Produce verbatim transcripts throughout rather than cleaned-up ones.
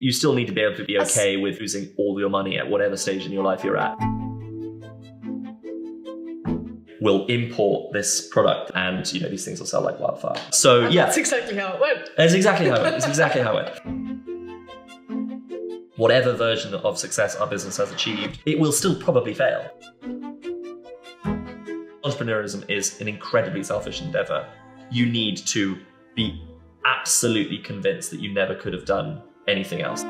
you still need to be able to be okay with losing all your money at whatever stage in your life you're at. We'll import this product and, you know, these things will sell like wildfire. So and yeah. That's exactly how it went. That's exactly how it went. That's exactly how it went. Whatever version of success our business has achieved, it will still probably fail. Entrepreneurism is an incredibly selfish endeavor. You need to be absolutely convinced that you never could have done anything else.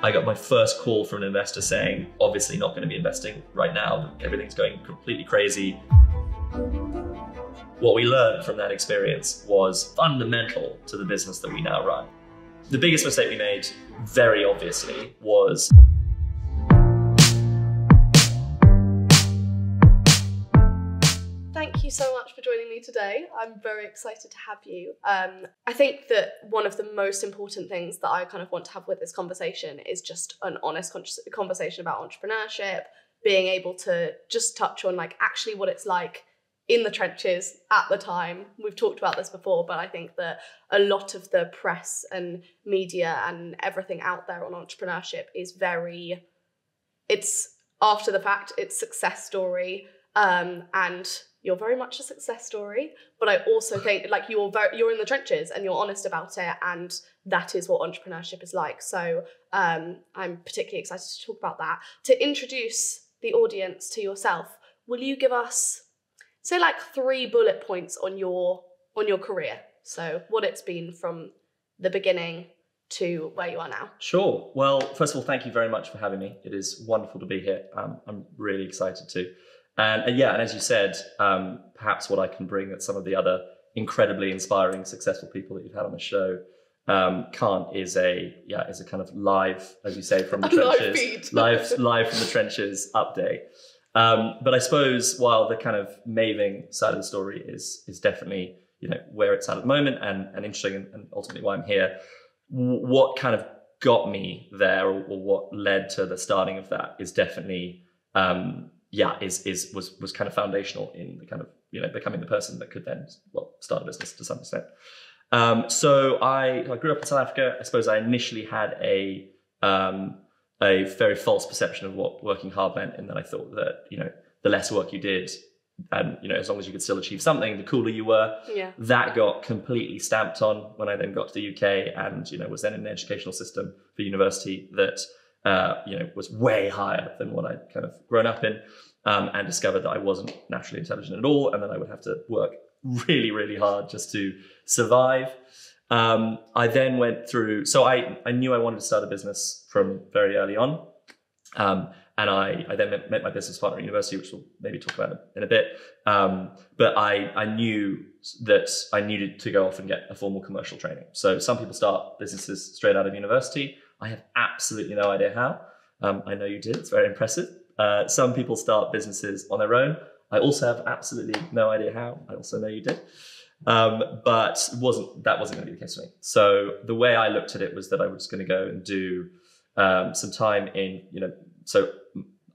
I got my first call from an investor saying, obviously not going to be investing right now. Everything's going completely crazy. What we learned from that experience was fundamental to the business that we now run. The biggest mistake we made, very obviously, was thank you so much for joining me today. I'm very excited to have you. Um, I think that one of the most important things that I kind of want to have with this conversation is just an honest con conversation about entrepreneurship, being able to just touch on like actually what it's like in the trenches at the time. We've talked about this before, but I think that a lot of the press and media and everything out there on entrepreneurship is very, it's after the fact, it's success story. Um, and you're very much a success story, but I also think like you're very, you're in the trenches and you're honest about it. And that is what entrepreneurship is like. So um, I'm particularly excited to talk about that. To introduce the audience to yourself, will you give us, say like three bullet points on your on your career? So what it's been from the beginning to where you are now. Sure. Well, first of all, thank you very much for having me. It is wonderful to be here. Um, I'm really excited too. And, and yeah, and as you said, um, perhaps what I can bring that some of the other incredibly inspiring, successful people that you've had on the show um, can't is a yeah is a kind of live, as you say, from the trenches, live live from the trenches update. Um, but I suppose while the kind of Maeving side of the story is is definitely, you know, where it's at at the moment and, and interesting and, and ultimately why I'm here, what kind of got me there or, or what led to the starting of that is definitely, um, yeah, is is was was kind of foundational in the kind of, you know, becoming the person that could then, well, start a business to some extent. Um, so I, I grew up in South Africa. I suppose I initially had a... Um, a very false perception of what working hard meant, and then I thought that, you know, the less work you did and, you know, as long as you could still achieve something, the cooler you were. Yeah. That got completely stamped on when I then got to the U K and, you know, was then in an educational system for university that, uh, you know, was way higher than what I'd kind of grown up in, um, and discovered that I wasn't naturally intelligent at all and that I would have to work really, really hard just to survive. Um, I then went through, so I, I knew I wanted to start a business from very early on. Um, and I, I then met, met my business partner at university, which we'll maybe talk about in a bit. Um, but I, I knew that I needed to go off and get a formal commercial training. So some people start businesses straight out of university. I have absolutely no idea how. Um, I know you did. It's very impressive. Uh, some people start businesses on their own. I also have absolutely no idea how. I also know you did. Um, but wasn't, that wasn't going to be the case for me. So the way I looked at it was that I was going to go and do, um, some time in, you know, so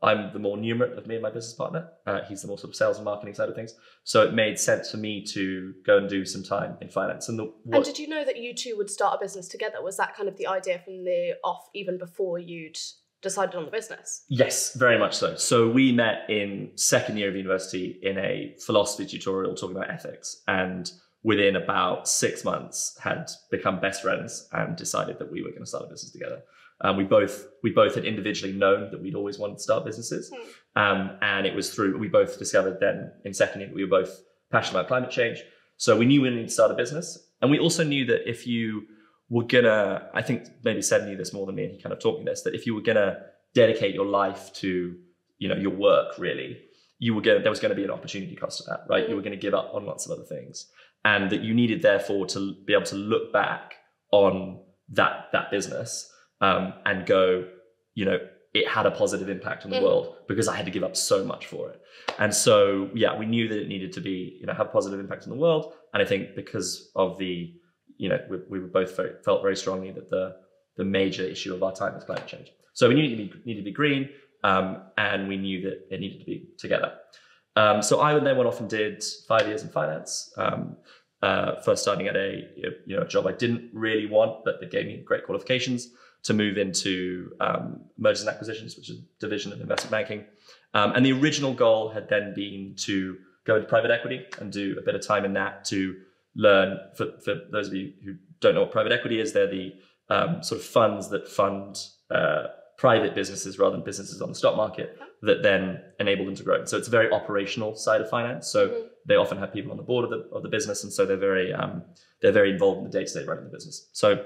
I'm the more numerate of me and my business partner. Uh, he's the more sort of sales and marketing side of things. So it made sense for me to go and do some time in finance. And, the, what, and did you know that you two would start a business together? Was that kind of the idea from the off, even before you'd decided on the business? Yes, very much so. So we met in second year of university in a philosophy tutorial talking about ethics, and within about six months had become best friends and decided that we were going to start a business together. Um, we both we both had individually known that we'd always wanted to start businesses. Mm. Um, and it was through, we both discovered then in second year that we were both passionate about climate change. So we knew we needed to start a business. And we also knew that if you we're gonna, I think maybe Seb knew this more than me, and he kind of taught me this, that if you were gonna dedicate your life to, you know, your work really, you were gonna, there was gonna be an opportunity cost to that, right? Mm-hmm. You were gonna give up on lots of other things, and that you needed therefore to be able to look back on that, that business, um, and go, you know, it had a positive impact on the mm-hmm. world because I had to give up so much for it. And so, yeah, we knew that it needed to be, you know, have a positive impact on the world. And I think because of the, you know, we, we were both very, felt very strongly that the the major issue of our time is climate change. So we knew it needed to be, needed to be green, um, and we knew that it needed to be together. Um, so I then went off and did five years in finance, um, uh, for starting at a you know a job I didn't really want, but that gave me great qualifications, to move into um, mergers and acquisitions, which is a division of investment banking. Um, and the original goal had then been to go into private equity and do a bit of time in that to learn. For, for those of you who don't know what private equity is, they're the um, sort of funds that fund uh, private businesses rather than businesses on the stock market that then enable them to grow. So it's a very operational side of finance. So they often have people on the board of the, of the business. And so they're very, um, they're very involved in the day-to-day running the business. So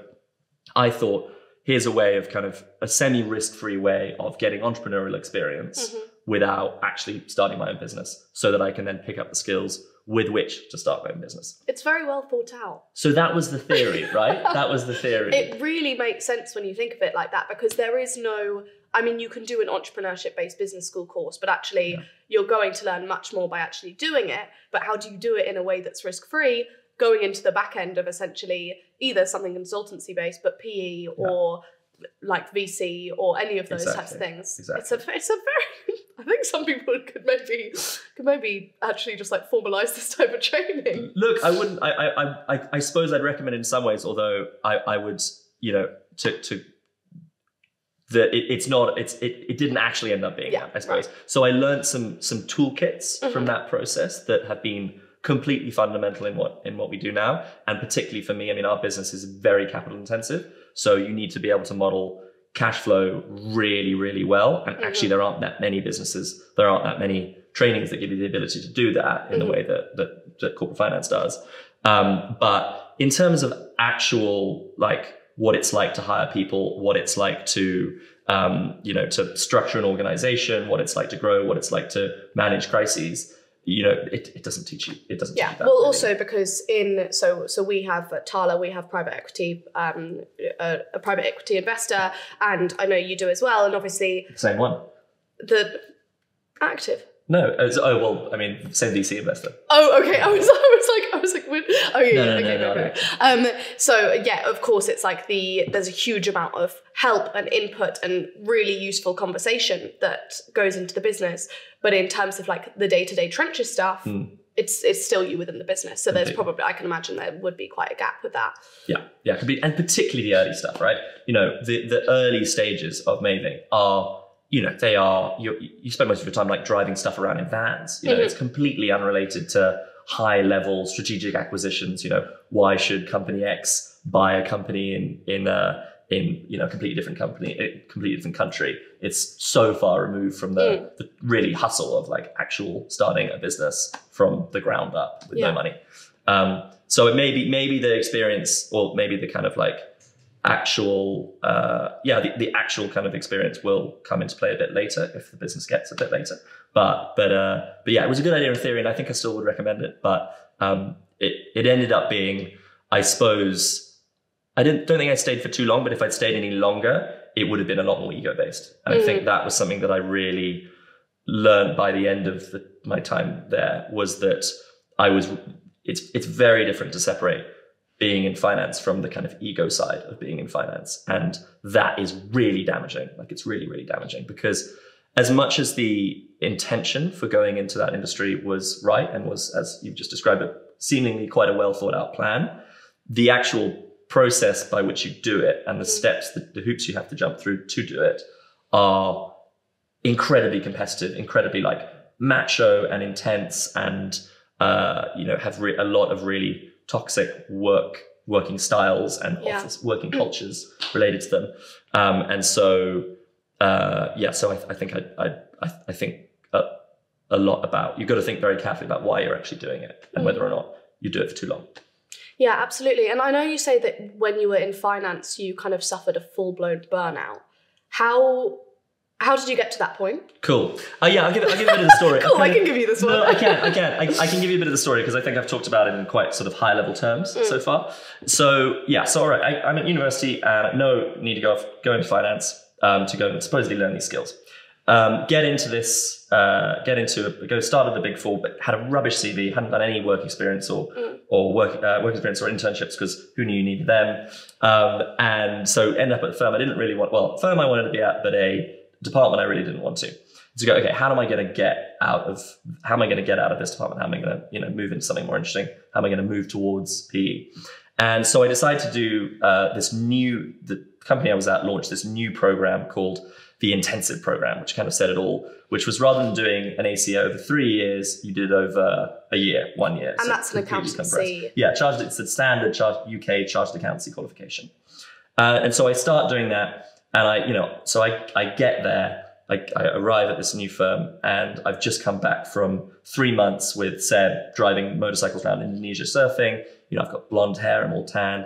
I thought, here's a way of kind of a semi-risk-free way of getting entrepreneurial experience mm-hmm. without actually starting my own business, so that I can then pick up the skills with which to start my own business. It's very well thought out. So that was the theory, right? That was the theory. It really makes sense when you think of it like that, because there is no, I mean, you can do an entrepreneurship-based business school course, but actually yeah. you're going to learn much more by actually doing it. But how do you do it in a way that's risk-free, going into the back end of essentially either something consultancy based, but P E yeah. or like V C or any of those exactly. types of things. Exactly. It's a, it's a very, I think some people could maybe, could maybe actually just like formalize this type of training. Look, I wouldn't, I, I, I, I suppose I'd recommend it in some ways, although I, I would, you know, to, to, that it, it's not, it's, it, it didn't actually end up being yeah, that, I suppose. Right. So I learned some, some toolkits mm-hmm. from that process that have been completely fundamental in what in what we do now, and particularly for me. I mean, our business is very capital intensive, so you need to be able to model cash flow really, really well. And mm-hmm. actually, there aren't that many businesses, there aren't that many trainings that give you the ability to do that in mm-hmm. the way that, that that corporate finance does. Um, but in terms of actual, like what it's like to hire people, what it's like to um, you know to structure an organization, what it's like to grow, what it's like to manage crises. You know, it, it doesn't teach you. It doesn't. Yeah. Teach you that, well, really. Also because in so so we have at Tala, we have private equity, um, a, a private equity investor, and I know you do as well. And obviously, same one. The active. No. Was, oh well, I mean, same V C investor. Oh okay. I was I was like I was like weird. Oh yeah. No, no, okay. No, no, okay. No. Um. So yeah, of course, it's like the there's a huge amount of help and input and really useful conversation that goes into the business. But in terms of like the day-to-day trenches stuff, mm. it's it's still you within the business. So there's probably, I can imagine there would be quite a gap with that. Yeah, yeah, it could be, and particularly the early stuff, right? You know, the, the early stages of Maeving are, you know, they are, you you spend most of your time like driving stuff around in vans. You know, mm-hmm. it's completely unrelated to high-level strategic acquisitions. You know, why should company X buy a company in in uh, in you know a completely different company, a completely different country? It's so far removed from the, mm. the really hustle of like actual starting a business from the ground up with yeah. no money. Um, so it may be, maybe the experience, or maybe the kind of like actual, uh, yeah, the, the actual kind of experience will come into play a bit later if the business gets a bit later. But, but, uh, but yeah, it was a good idea in theory, and I think I still would recommend it, but um, it, it ended up being, I suppose, I didn't, don't think I stayed for too long, but if I'd stayed any longer, it would have been a lot more ego-based. And mm-hmm. I think that was something that I really learned by the end of the, my time there, was that I was, it's, it's very different to separate being in finance from the kind of ego side of being in finance. And that is really damaging. Like it's really, really damaging, because as much as the intention for going into that industry was right and was, as you've just described it, seemingly quite a well thought out plan, the actual process by which you do it and the steps, the, the hoops you have to jump through to do it are incredibly competitive, incredibly like macho and intense, and uh, you know have re- a lot of really toxic work working styles and yeah. office working cultures related to them. Um, and so uh, yeah, so I, I think I I, I think a, a lot about, you've got to think very carefully about why you're actually doing it and mm. whether or not you do it for too long. Yeah, absolutely. And I know you say that when you were in finance, you kind of suffered a full-blown burnout. How how did you get to that point? Cool. Uh, yeah, I'll give, I'll give you a bit of the story. Cool, I can, I can give you this one. No, I can, I can. I, I can give you a bit of the story, because I think I've talked about it in quite sort of high-level terms mm. so far. So, yeah, so all right, I, I'm at university and I know I need to go, off, go into finance um, to go and supposedly learn these skills. Um, get into this, uh, get into a, go start at the Big Four, but had a rubbish C V, hadn't done any work experience or mm. or work uh, work experience or internships, because who knew you needed them? Um, and so ended up at a firm I didn't really want, well, firm I wanted to be at, but a department I really didn't want to. to go, okay, how am I going to get out of, how am I going to get out of this department? How am I going to, you know, move into something more interesting? How am I going to move towards P E? And so I decided to do uh, this new, the company I was at launched this new program called the intensive program, which kind of said it all, which was rather than doing an A C A over three years, you did over a year, one year. And so that's an accountancy. Yeah, charged, it's a standard charged U K charged accountancy qualification. Uh, and so I start doing that, and I, you know, so I, I get there. I, I arrive at this new firm, and I've just come back from three months with Seb driving motorcycles around Indonesia surfing. You know, I've got blonde hair, I'm all tanned,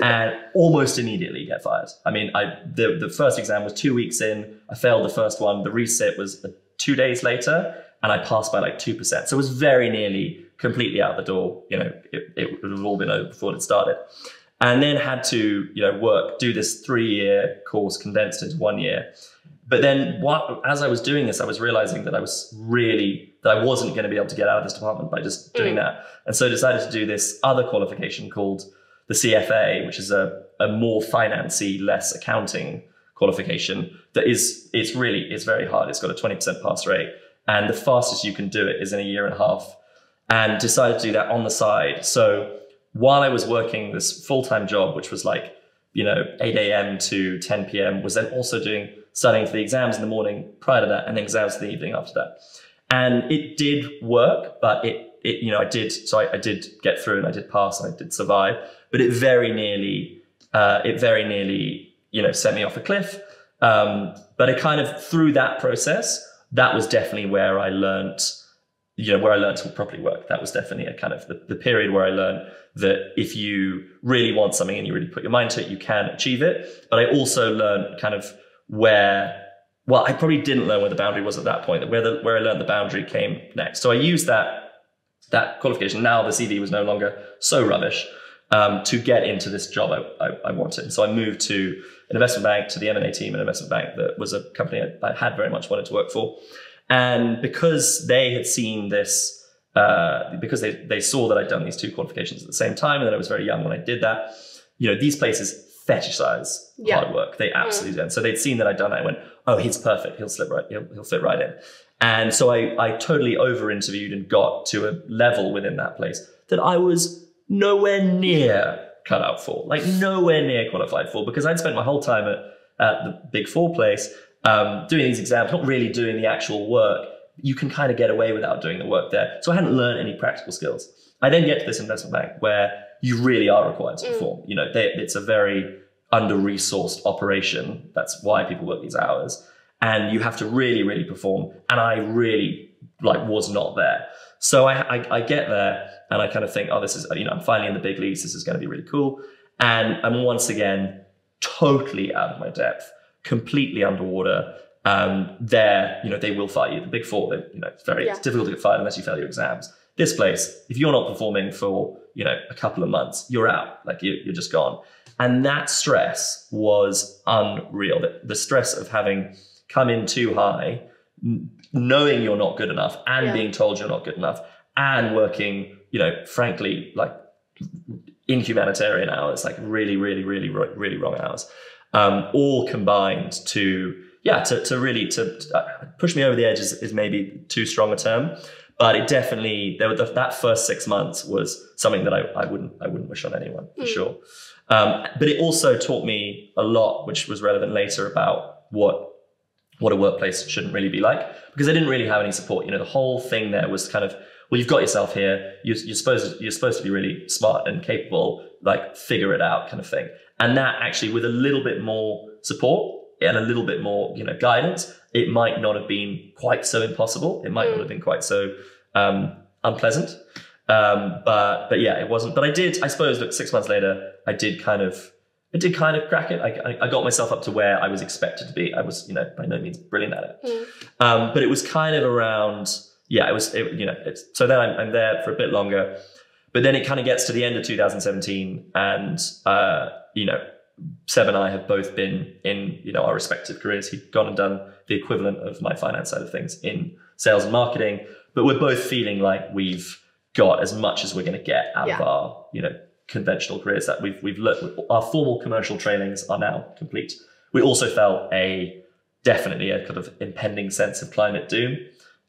and almost immediately get fired. I mean, I the, the first exam was two weeks in. I failed the first one. The resit was two days later, and I passed by like two percent. So it was very nearly completely out the door. You know, it, it would have all been over before it started. And then had to, you know, work, do this three-year course condensed into one year. But then what, as I was doing this, I was realizing that I was really, that I wasn't going to be able to get out of this department by just doing mm. that. And so I decided to do this other qualification called the C F A, which is a, a more financy, less accounting qualification that is, it's really, it's very hard. It's got a twenty percent pass rate. And the fastest you can do it is in a year and a half. And decided to do that on the side. So while I was working this full-time job, which was like, you know, eight A M to ten P M, was then also doing, studying for the exams in the morning prior to that, and then exams in the evening after that. And it did work, but it, it you know, I did, so I, I did get through, and I did pass, and I did survive, but it very nearly, uh, it very nearly, you know, sent me off a cliff. Um, but it kind of, through that process, that was definitely where I learned, you know, where I learned to properly work. That was definitely a kind of the, the period where I learned that if you really want something and you really put your mind to it, you can achieve it. But I also learned kind of where, well, I probably didn't learn where the boundary was at that point, that where the, where I learned the boundary came next. So I used that that qualification, now the C V was no longer so rubbish, um, to get into this job I, I, I wanted. And so I moved to an investment bank, to the M and A team, an investment bank that was a company I, I had very much wanted to work for. And because they had seen this, uh, because they, they saw that I'd done these two qualifications at the same time, and that I was very young when I did that, you know, these places fetishize yeah. hard work. They absolutely yeah. did. So they'd seen that I'd done that and went, oh, he's perfect. He'll slip right, he'll, he'll fit right in. And so I, I totally over interviewed and got to a level within that place that I was nowhere near cut out for, like nowhere near qualified for, because I'd spent my whole time at, at the Big Four place um, doing these exams, not really doing the actual work. You can kind of get away without doing the work there. So I hadn't learned any practical skills. I then get to this investment bank where you really are required to perform. Mm. You know, they, it's a very under-resourced operation. That's why people work these hours. And you have to really, really perform. And I really, like, was not there. So I, I, I get there and I kind of think, oh, this is, you know, I'm finally in the big leagues. This is going to be really cool. And I'm once again totally out of my depth, completely underwater. Um, there, you know, they will fire you. The Big Four, they, you know, it's very yeah. it's difficult to get fired unless you fail your exams. This place, if you're not performing for, you know, a couple of months, you're out, like you, you're just gone. And that stress was unreal. The, the stress of having come in too high, knowing you're not good enough and yeah. being told you're not good enough and working, you know, frankly, like inhumanitarian hours, like really, really, really, really wrong hours, um, all combined to, yeah, to, to really, to, to push me over the edge is, is maybe too strong a term. But it definitely, there were the, that first six months was something that I, I wouldn't I wouldn't wish on anyone, for mm. sure. Um, but it also taught me a lot, which was relevant later, about what what a workplace shouldn't really be like, because I didn't really have any support. You know, the whole thing there was kind of, well, you've got yourself here. You're, you're supposed you're supposed to be really smart and capable. Like, figure it out, kind of thing. And that actually, with a little bit more support and a little bit more, you know, guidance, it might not have been quite so impossible. It might mm. not have been quite so um, unpleasant. Um, but but yeah, it wasn't. But I did, I suppose, look, six months later, I did kind of, I did kind of crack it. I, I got myself up to where I was expected to be. I was, you know, by no means brilliant at it. Mm. Um, but it was kind of around, yeah, it was, it, you know, it's, so then I'm, I'm there for a bit longer. But then it kind of gets to the end of two thousand seventeen and, uh, you know, Seb and I have both been in, you know, our respective careers. He'd gone and done the equivalent of my finance side of things in sales and marketing, but we're both feeling like we've got as much as we're going to get out yeah. of our, you know, conventional careers. That we've we've looked, our formal commercial trainings are now complete. We also felt a definitely a kind of impending sense of climate doom.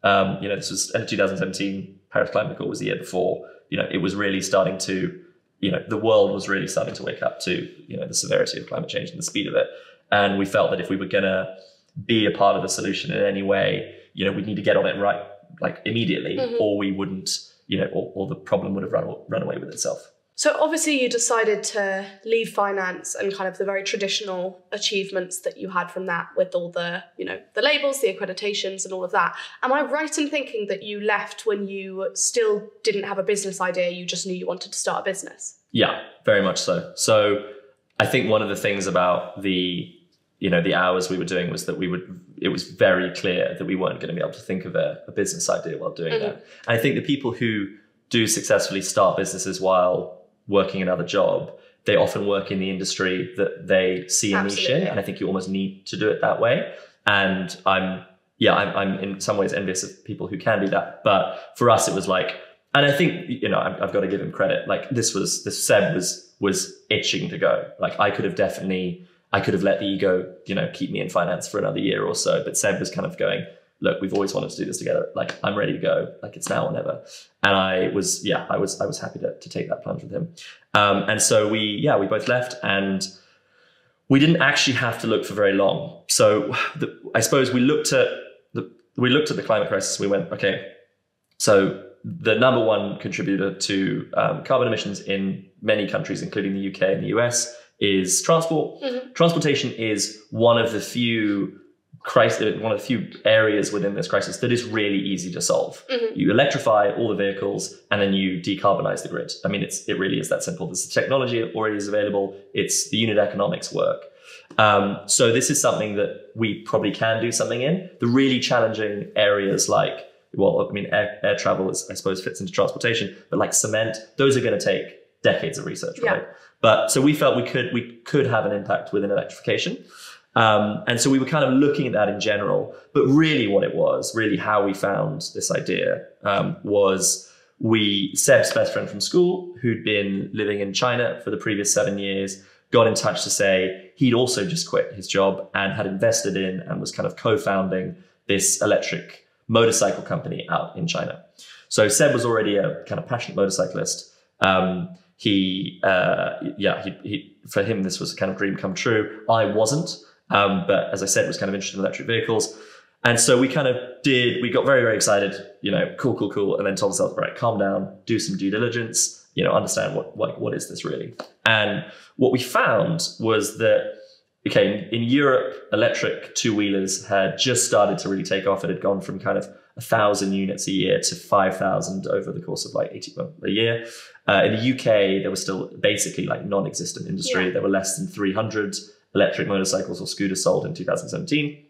Um, you know, this was twenty seventeen Paris Climate Accord was the year before. You know, it was really starting to, you know, the world was really starting to wake up to, you know, the severity of climate change and the speed of it. And we felt that if we were going to be a part of the solution in any way, you know, we'd need to get on it right, like immediately, mm-hmm. or we wouldn't, you know, or, or the problem would have run, run away with itself. So obviously you decided to leave finance and kind of the very traditional achievements that you had from that with all the, you know, the labels, the accreditations and all of that. Am I right in thinking that you left when you still didn't have a business idea, you just knew you wanted to start a business? Yeah, very much so. So I think one of the things about the, you know, the hours we were doing was that we would, it was very clear that we weren't going to be able to think of a, a business idea while doing mm-hmm. that. And I think the people who do successfully start businesses while working another job, they often work in the industry that they see a niche in, and I think you almost need to do it that way. And I'm, yeah, I'm, I'm in some ways envious of people who can do that. But for us, it was like, and I think, you know, I've, I've got to give him credit. Like this was, this Seb was, was itching to go. Like I could have definitely, I could have let the ego, you know, keep me in finance for another year or so. But Seb was kind of going, look, we've always wanted to do this together. Like, I'm ready to go. Like, it's now or never. And I was, yeah, I was, I was happy to, to take that plunge with him. Um, and so we, yeah, we both left, and we didn't actually have to look for very long. So the, I suppose we looked at the, we looked at the climate crisis. We went, okay, so the number one contributor to um, carbon emissions in many countries, including the U K and the U S, is transport. Mm-hmm. Transportation is one of the few crisis, one of the few areas within this crisis that is really easy to solve. Mm-hmm. You electrify all the vehicles and then you decarbonize the grid. I mean, it's, it really is that simple. There's the technology already is available. It's the unit economics work. Um, so this is something that we probably can do something in. The really challenging areas like, well, I mean, air, air travel is, I suppose, fits into transportation, but like cement, those are going to take decades of research, right? Yeah. But so we felt we could, we could have an impact within electrification. Um, and so we were kind of looking at that in general, but really what it was, really how we found this idea um, was we, Seb's best friend from school, who'd been living in China for the previous seven years, got in touch to say he'd also just quit his job and had invested in and was kind of co-founding this electric motorcycle company out in China. So Seb was already a kind of passionate motorcyclist. Um, he, uh, yeah, he, he, for him, this was a kind of dream come true. I wasn't. Um, but as I said, was kind of interested in electric vehicles. And so we kind of did, we got very, very excited, you know, cool, cool, cool. And then told ourselves, right, calm down, do some due diligence, you know, understand what, what, what is this really? And what we found was that, okay, in Europe, electric two-wheelers had just started to really take off. It had gone from kind of a thousand units a year to five thousand over the course of like eighteen months a year. Uh, in the U K, there was still basically like non-existent industry. Yeah. There were less than three hundred electric motorcycles or scooters sold in two thousand seventeen.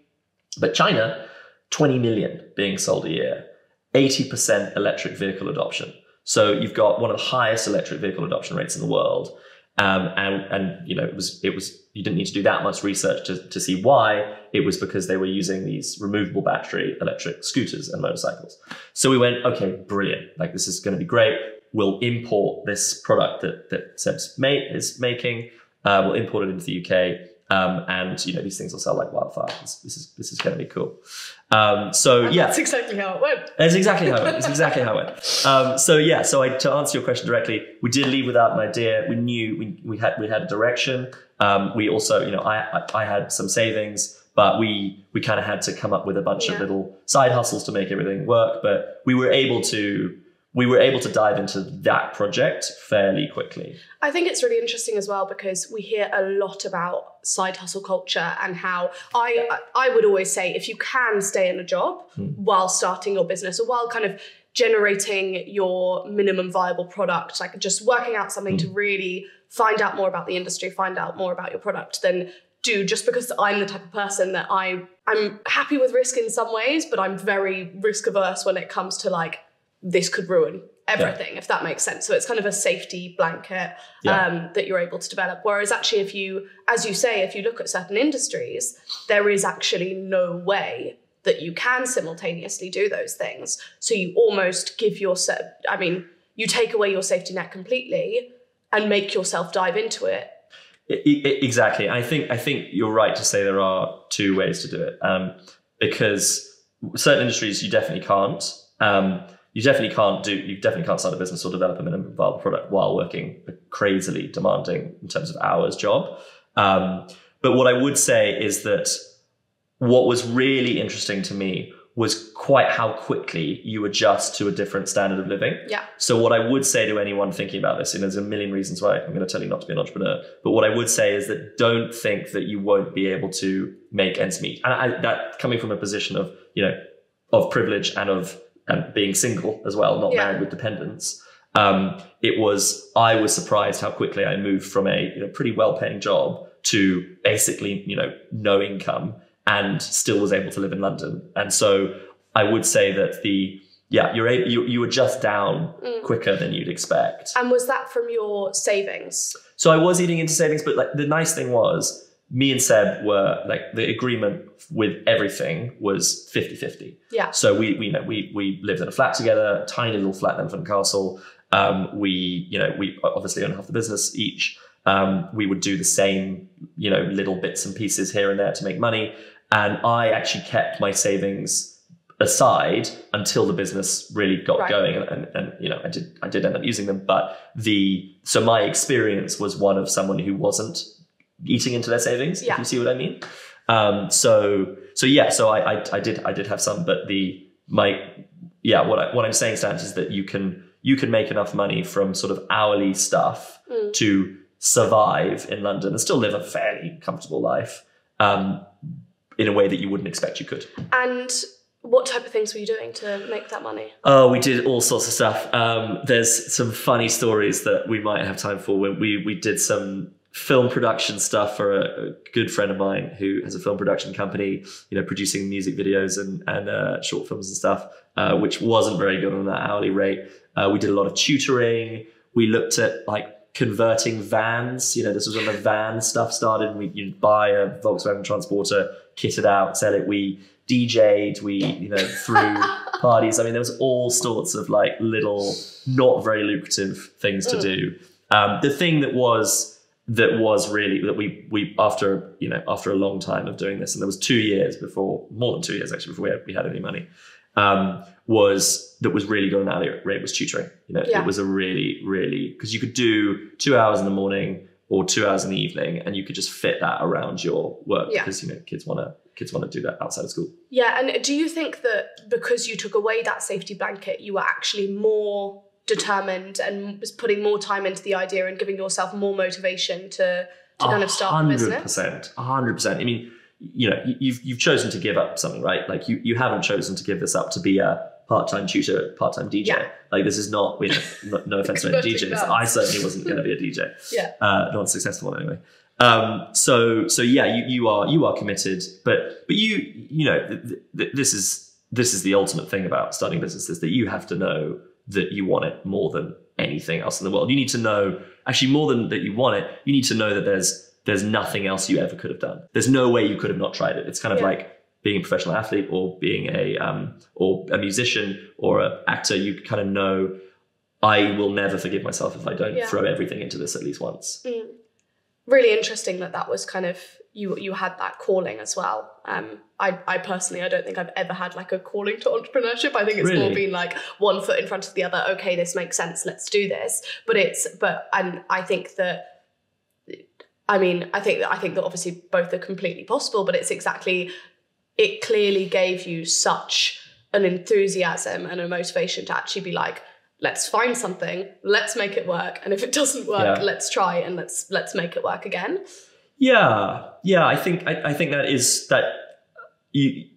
But China, twenty million being sold a year, eighty percent electric vehicle adoption. So you've got one of the highest electric vehicle adoption rates in the world. Um, and, and, you know, it was, it was, you didn't need to do that much research to, to see why. It was because they were using these removable battery electric scooters and motorcycles. So we went, okay, brilliant. Like, this is going to be great. We'll import this product that, that Seb's mate is making. Uh, we'll import it into the U K, um, and you know these things will sell like wildfire. This, this is this is going to be cool. Um, so and yeah, that's exactly how it went. That's exactly how it went. It's exactly how it went. Um, so yeah, so I, to answer your question directly, we did leave without an idea. We knew we we had we had a direction. Um, we also, you know, I, I I had some savings, but we we kind of had to come up with a bunch yeah. of little side hustles to make everything work. But we were able to. we were able to dive into that project fairly quickly. I think it's really interesting as well, because we hear a lot about side hustle culture and how I, I would always say, if you can stay in a job hmm. while starting your business or while kind of generating your minimum viable product, like just working out something hmm. to really find out more about the industry, find out more about your product, then do just because I'm the type of person that I, I'm happy with risk in some ways, but I'm very risk averse when it comes to like, this could ruin everything, yeah. if that makes sense. So it's kind of a safety blanket yeah. um, that you're able to develop. Whereas actually if you, as you say, if you look at certain industries, there is actually no way that you can simultaneously do those things. So you almost give yourself, I mean, you take away your safety net completely and make yourself dive into it. It, it, exactly. I think I think you're right to say there are two ways to do it, um, because certain industries you definitely can't. Um, you definitely can't do. You definitely can't start a business or develop a minimum viable product while working a crazily demanding in terms of hours job. Um, but what I would say is that what was really interesting to me was quite how quickly you adjust to a different standard of living. Yeah. So what I would say to anyone thinking about this, and there's a million reasons why I'm going to tell you not to be an entrepreneur, but what I would say is that don't think that you won't be able to make ends meet. And I, that coming from a position of, you know, of privilege and of and being single as well, not yeah. married with dependents. Um, it was, I was surprised how quickly I moved from a you know, pretty well-paying job to basically, you know, no income, and still was able to live in London. And so I would say that the, yeah, you're able, you, you adjust down mm. quicker than you'd expect. And was that from your savings? So I was eating into savings, but like the nice thing was me and Seb were like, the agreement with everything was fifty fifty. Yeah. So we, we, you know, we, we lived in a flat together, tiny little flat in Elephant Castle. Um, we, you know, we obviously own half the business each. Um, we would do the same, you know, little bits and pieces here and there to make money. And I actually kept my savings aside until the business really got right. going. And, and, and, you know, I did, I did end up using them, but the, so my experience was one of someone who wasn't eating into their savings, yeah. if you see what I mean. Um, so, so yeah, so I, I, I did, I did have some, but the, my, yeah, what I, what I'm saying, Stan, is that you can, you can make enough money from sort of hourly stuff mm. to survive in London and still live a fairly comfortable life. Um, in a way that you wouldn't expect you could. And what type of things were you doing to make that money? Oh, we did all sorts of stuff. Um, there's some funny stories that we might have time for. When we, we did some film production stuff for a, a good friend of mine who has a film production company, you know, producing music videos and, and uh, short films and stuff, uh, which wasn't very good on that hourly rate. Uh, we did a lot of tutoring. We looked at like converting vans. You know, this was when the van stuff started. We, you'd buy a Volkswagen Transporter, kit it out, sell it. We D J'd, we, you know, threw parties. I mean, there was all sorts of like little, not very lucrative things to mm. do. Um, the thing that was, that was really, that we, we, after, you know, after a long time of doing this, and there was two years before, more than two years actually, before we had, we had any money, um, was, that was really good on hourly rate was tutoring. You know, yeah. it was a really, really, because you could do two hours in the morning or two hours in the evening, and you could just fit that around your work yeah. because, you know, kids want to kids want to do that outside of school. Yeah, and do you think that because you took away that safety blanket, you were actually more determined and was putting more time into the idea and giving yourself more motivation to, to kind of start the business? one hundred percent, one hundred percent. I mean, you know, you've, you've chosen to give up something, right? Like you, you haven't chosen to give this up to be a part-time tutor, part-time D J. Yeah. Like this is not, we know, no offense to D Js. I certainly wasn't going to be a D J. Yeah. Uh, not successful anyway. Um, so, so yeah, you, you are, you are committed, but, but you, you know, th th this is, this is the ultimate thing about starting businesses, that you have to know that you want it more than anything else in the world. You need to know, actually more than that you want it, you need to know that there's, there's nothing else you ever could have done. There's no way you could have not tried it. It's kind of yeah. like being a professional athlete or being a, um, or a musician or an actor. You kind of know, I will never forgive myself if I don't yeah. throw everything into this at least once. Mm. Really interesting that that was kind of, you you had that calling as well. Um, I, I personally, I don't think I've ever had like a calling to entrepreneurship. I think it's really? more been like one foot in front of the other. Okay, this makes sense. Let's do this. But it's, but, and I think that, I mean, I think that, I think that obviously both are completely possible, but it's exactly, it clearly gave you such an enthusiasm and a motivation to actually be like, let's find something, let's make it work. And if it doesn't work, yeah. let's try and let's, let's make it work again. Yeah. Yeah. I think, I, I think that is that you,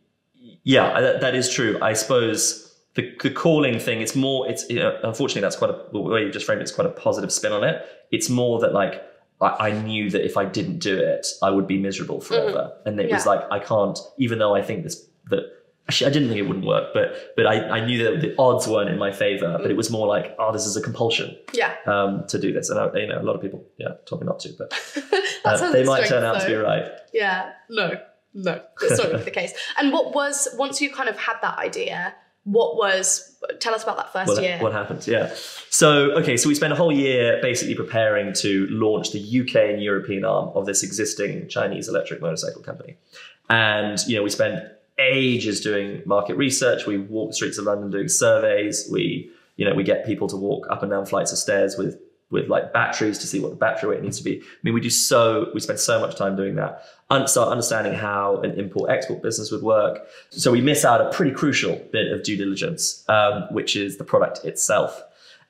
yeah, that, that is true. I suppose the, the calling thing, it's more, it's, you know, unfortunately that's quite a, the way you just framed it, it's quite a positive spin on it. It's more that like, I, I knew that if I didn't do it, I would be miserable forever. Mm. And it yeah. was like, I can't, even though I think this, that, actually, I didn't think it wouldn't work, but but I, I knew that the odds weren't in my favor, but it was more like, oh, this is a compulsion yeah. um, to do this. And, I, you know, a lot of people, yeah, told me not to, but uh, they might turn out to be right. Yeah, no, no, that's not really the case. And what was, once you kind of had that idea, what was, tell us about that first what, year. What happened, yeah. So, okay, so we spent a whole year basically preparing to launch the U K and European arm of this existing Chinese electric motorcycle company. And, you know, we spent ages doing market research. We walked the streets of London doing surveys. We, you know, we get people to walk up and down flights of stairs with, with like batteries to see what the battery weight needs to be. I mean, we do so, we spend so much time doing that. Start understanding how an import-export business would work. So we miss out a pretty crucial bit of due diligence, um, which is the product itself.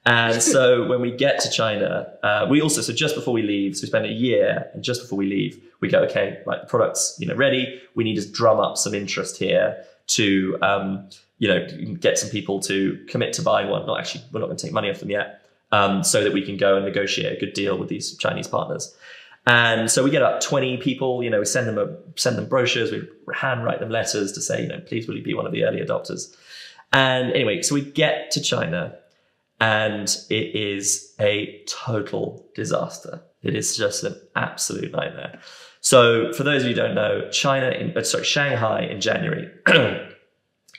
And so when we get to China, uh, we also, so just before we leave, so we spend a year, and just before we leave, we go, okay, like the product's, you know, ready. We need to drum up some interest here to, um, you know, get some people to commit to buying one. Not actually, we're not going to take money off them yet, um, so that we can go and negotiate a good deal with these Chinese partners. And so we get up twenty people, you know, we send them, a, send them brochures, we handwrite them letters to say, you know, please will you be one of the early adopters? And anyway, so we get to China and it is a total disaster. It is just an absolute nightmare. So for those of you who don't know, China, in, sorry, Shanghai in January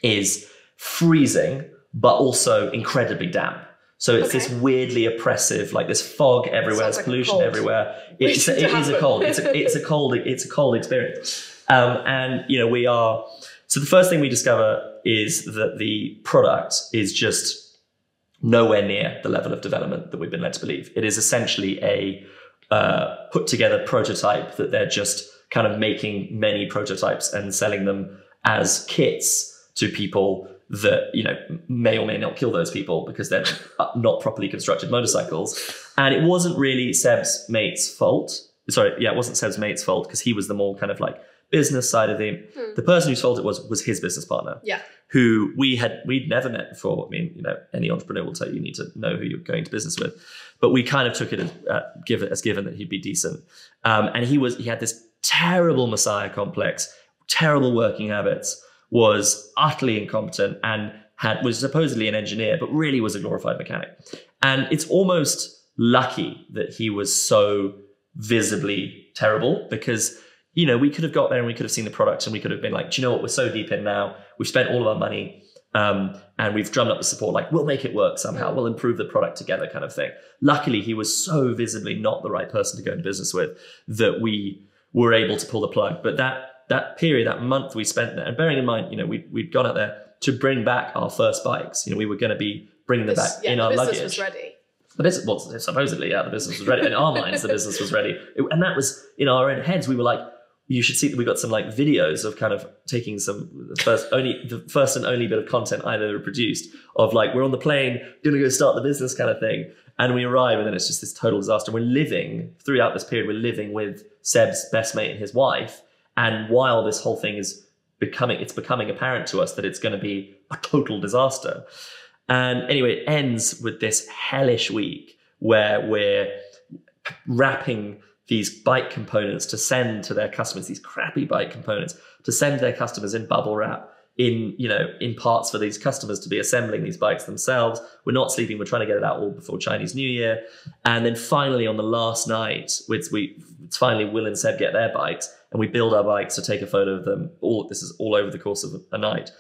is freezing, but also incredibly damp. So it's okay. This weirdly oppressive, like this fog everywhere, there's like pollution everywhere. It's, it is a cold. It's a, it's a cold. It's a cold experience. Um, and you know, we are. So the first thing we discover is that the product is just nowhere near the level of development that we've been led to believe. It is essentially a uh, put together prototype that they're just kind of making many prototypes and selling them as kits to people that, you know, may or may not kill those people because they're not properly constructed motorcycles. And it wasn't really Seb's mate's fault. Sorry, yeah, it wasn't Seb's mate's fault because he was the more kind of like business side of the... Hmm. The person whose fault it was was his business partner. Yeah. Who we had, we'd never met before. I mean, you know, any entrepreneur will tell you you need to know who you're going to business with. But we kind of took it as, uh, give it as given that he'd be decent. Um, and he was, he had this terrible messiah complex, terrible working habits, was utterly incompetent and had was supposedly an engineer, but really was a glorified mechanic. And it's almost lucky that he was so visibly terrible because, you know, we could have got there and we could have seen the products and we could have been like, do you know what, we're so deep in now, we've spent all of our money um, and we've drummed up the support, like we'll make it work somehow, we'll improve the product together kind of thing. Luckily, he was so visibly not the right person to go into business with that we were able to pull the plug. But that That period, that month we spent there, and bearing in mind, you know, we, we'd gone out there to bring back our first bikes. You know, we were going to be bringing them this, back yeah, in the our luggage. The business was ready. The business, well, supposedly, yeah, the business was ready. In our minds, the business was ready. It, and that was, in our own heads, we were like, you should see that we got some like videos of kind of taking some the first only the first and only bit of content I'd ever produced of like, we're on the plane, going to go start the business kind of thing. And we arrive and then it's just this total disaster. We're living, throughout this period, we're living with Seb's best mate and his wife. And while this whole thing is becoming, it's becoming apparent to us that it's going to be a total disaster. And anyway, it ends with this hellish week where we're wrapping these bike components to send to their customers, these crappy bike components, to send their customers in bubble wrap, in, you know, in parts for these customers to be assembling these bikes themselves. We're not sleeping. We're trying to get it out all before Chinese New Year. And then finally on the last night, it's, we, it's finally Will and Seb get their bikes and we build our bikes to take a photo of them. All this is all over the course of a night.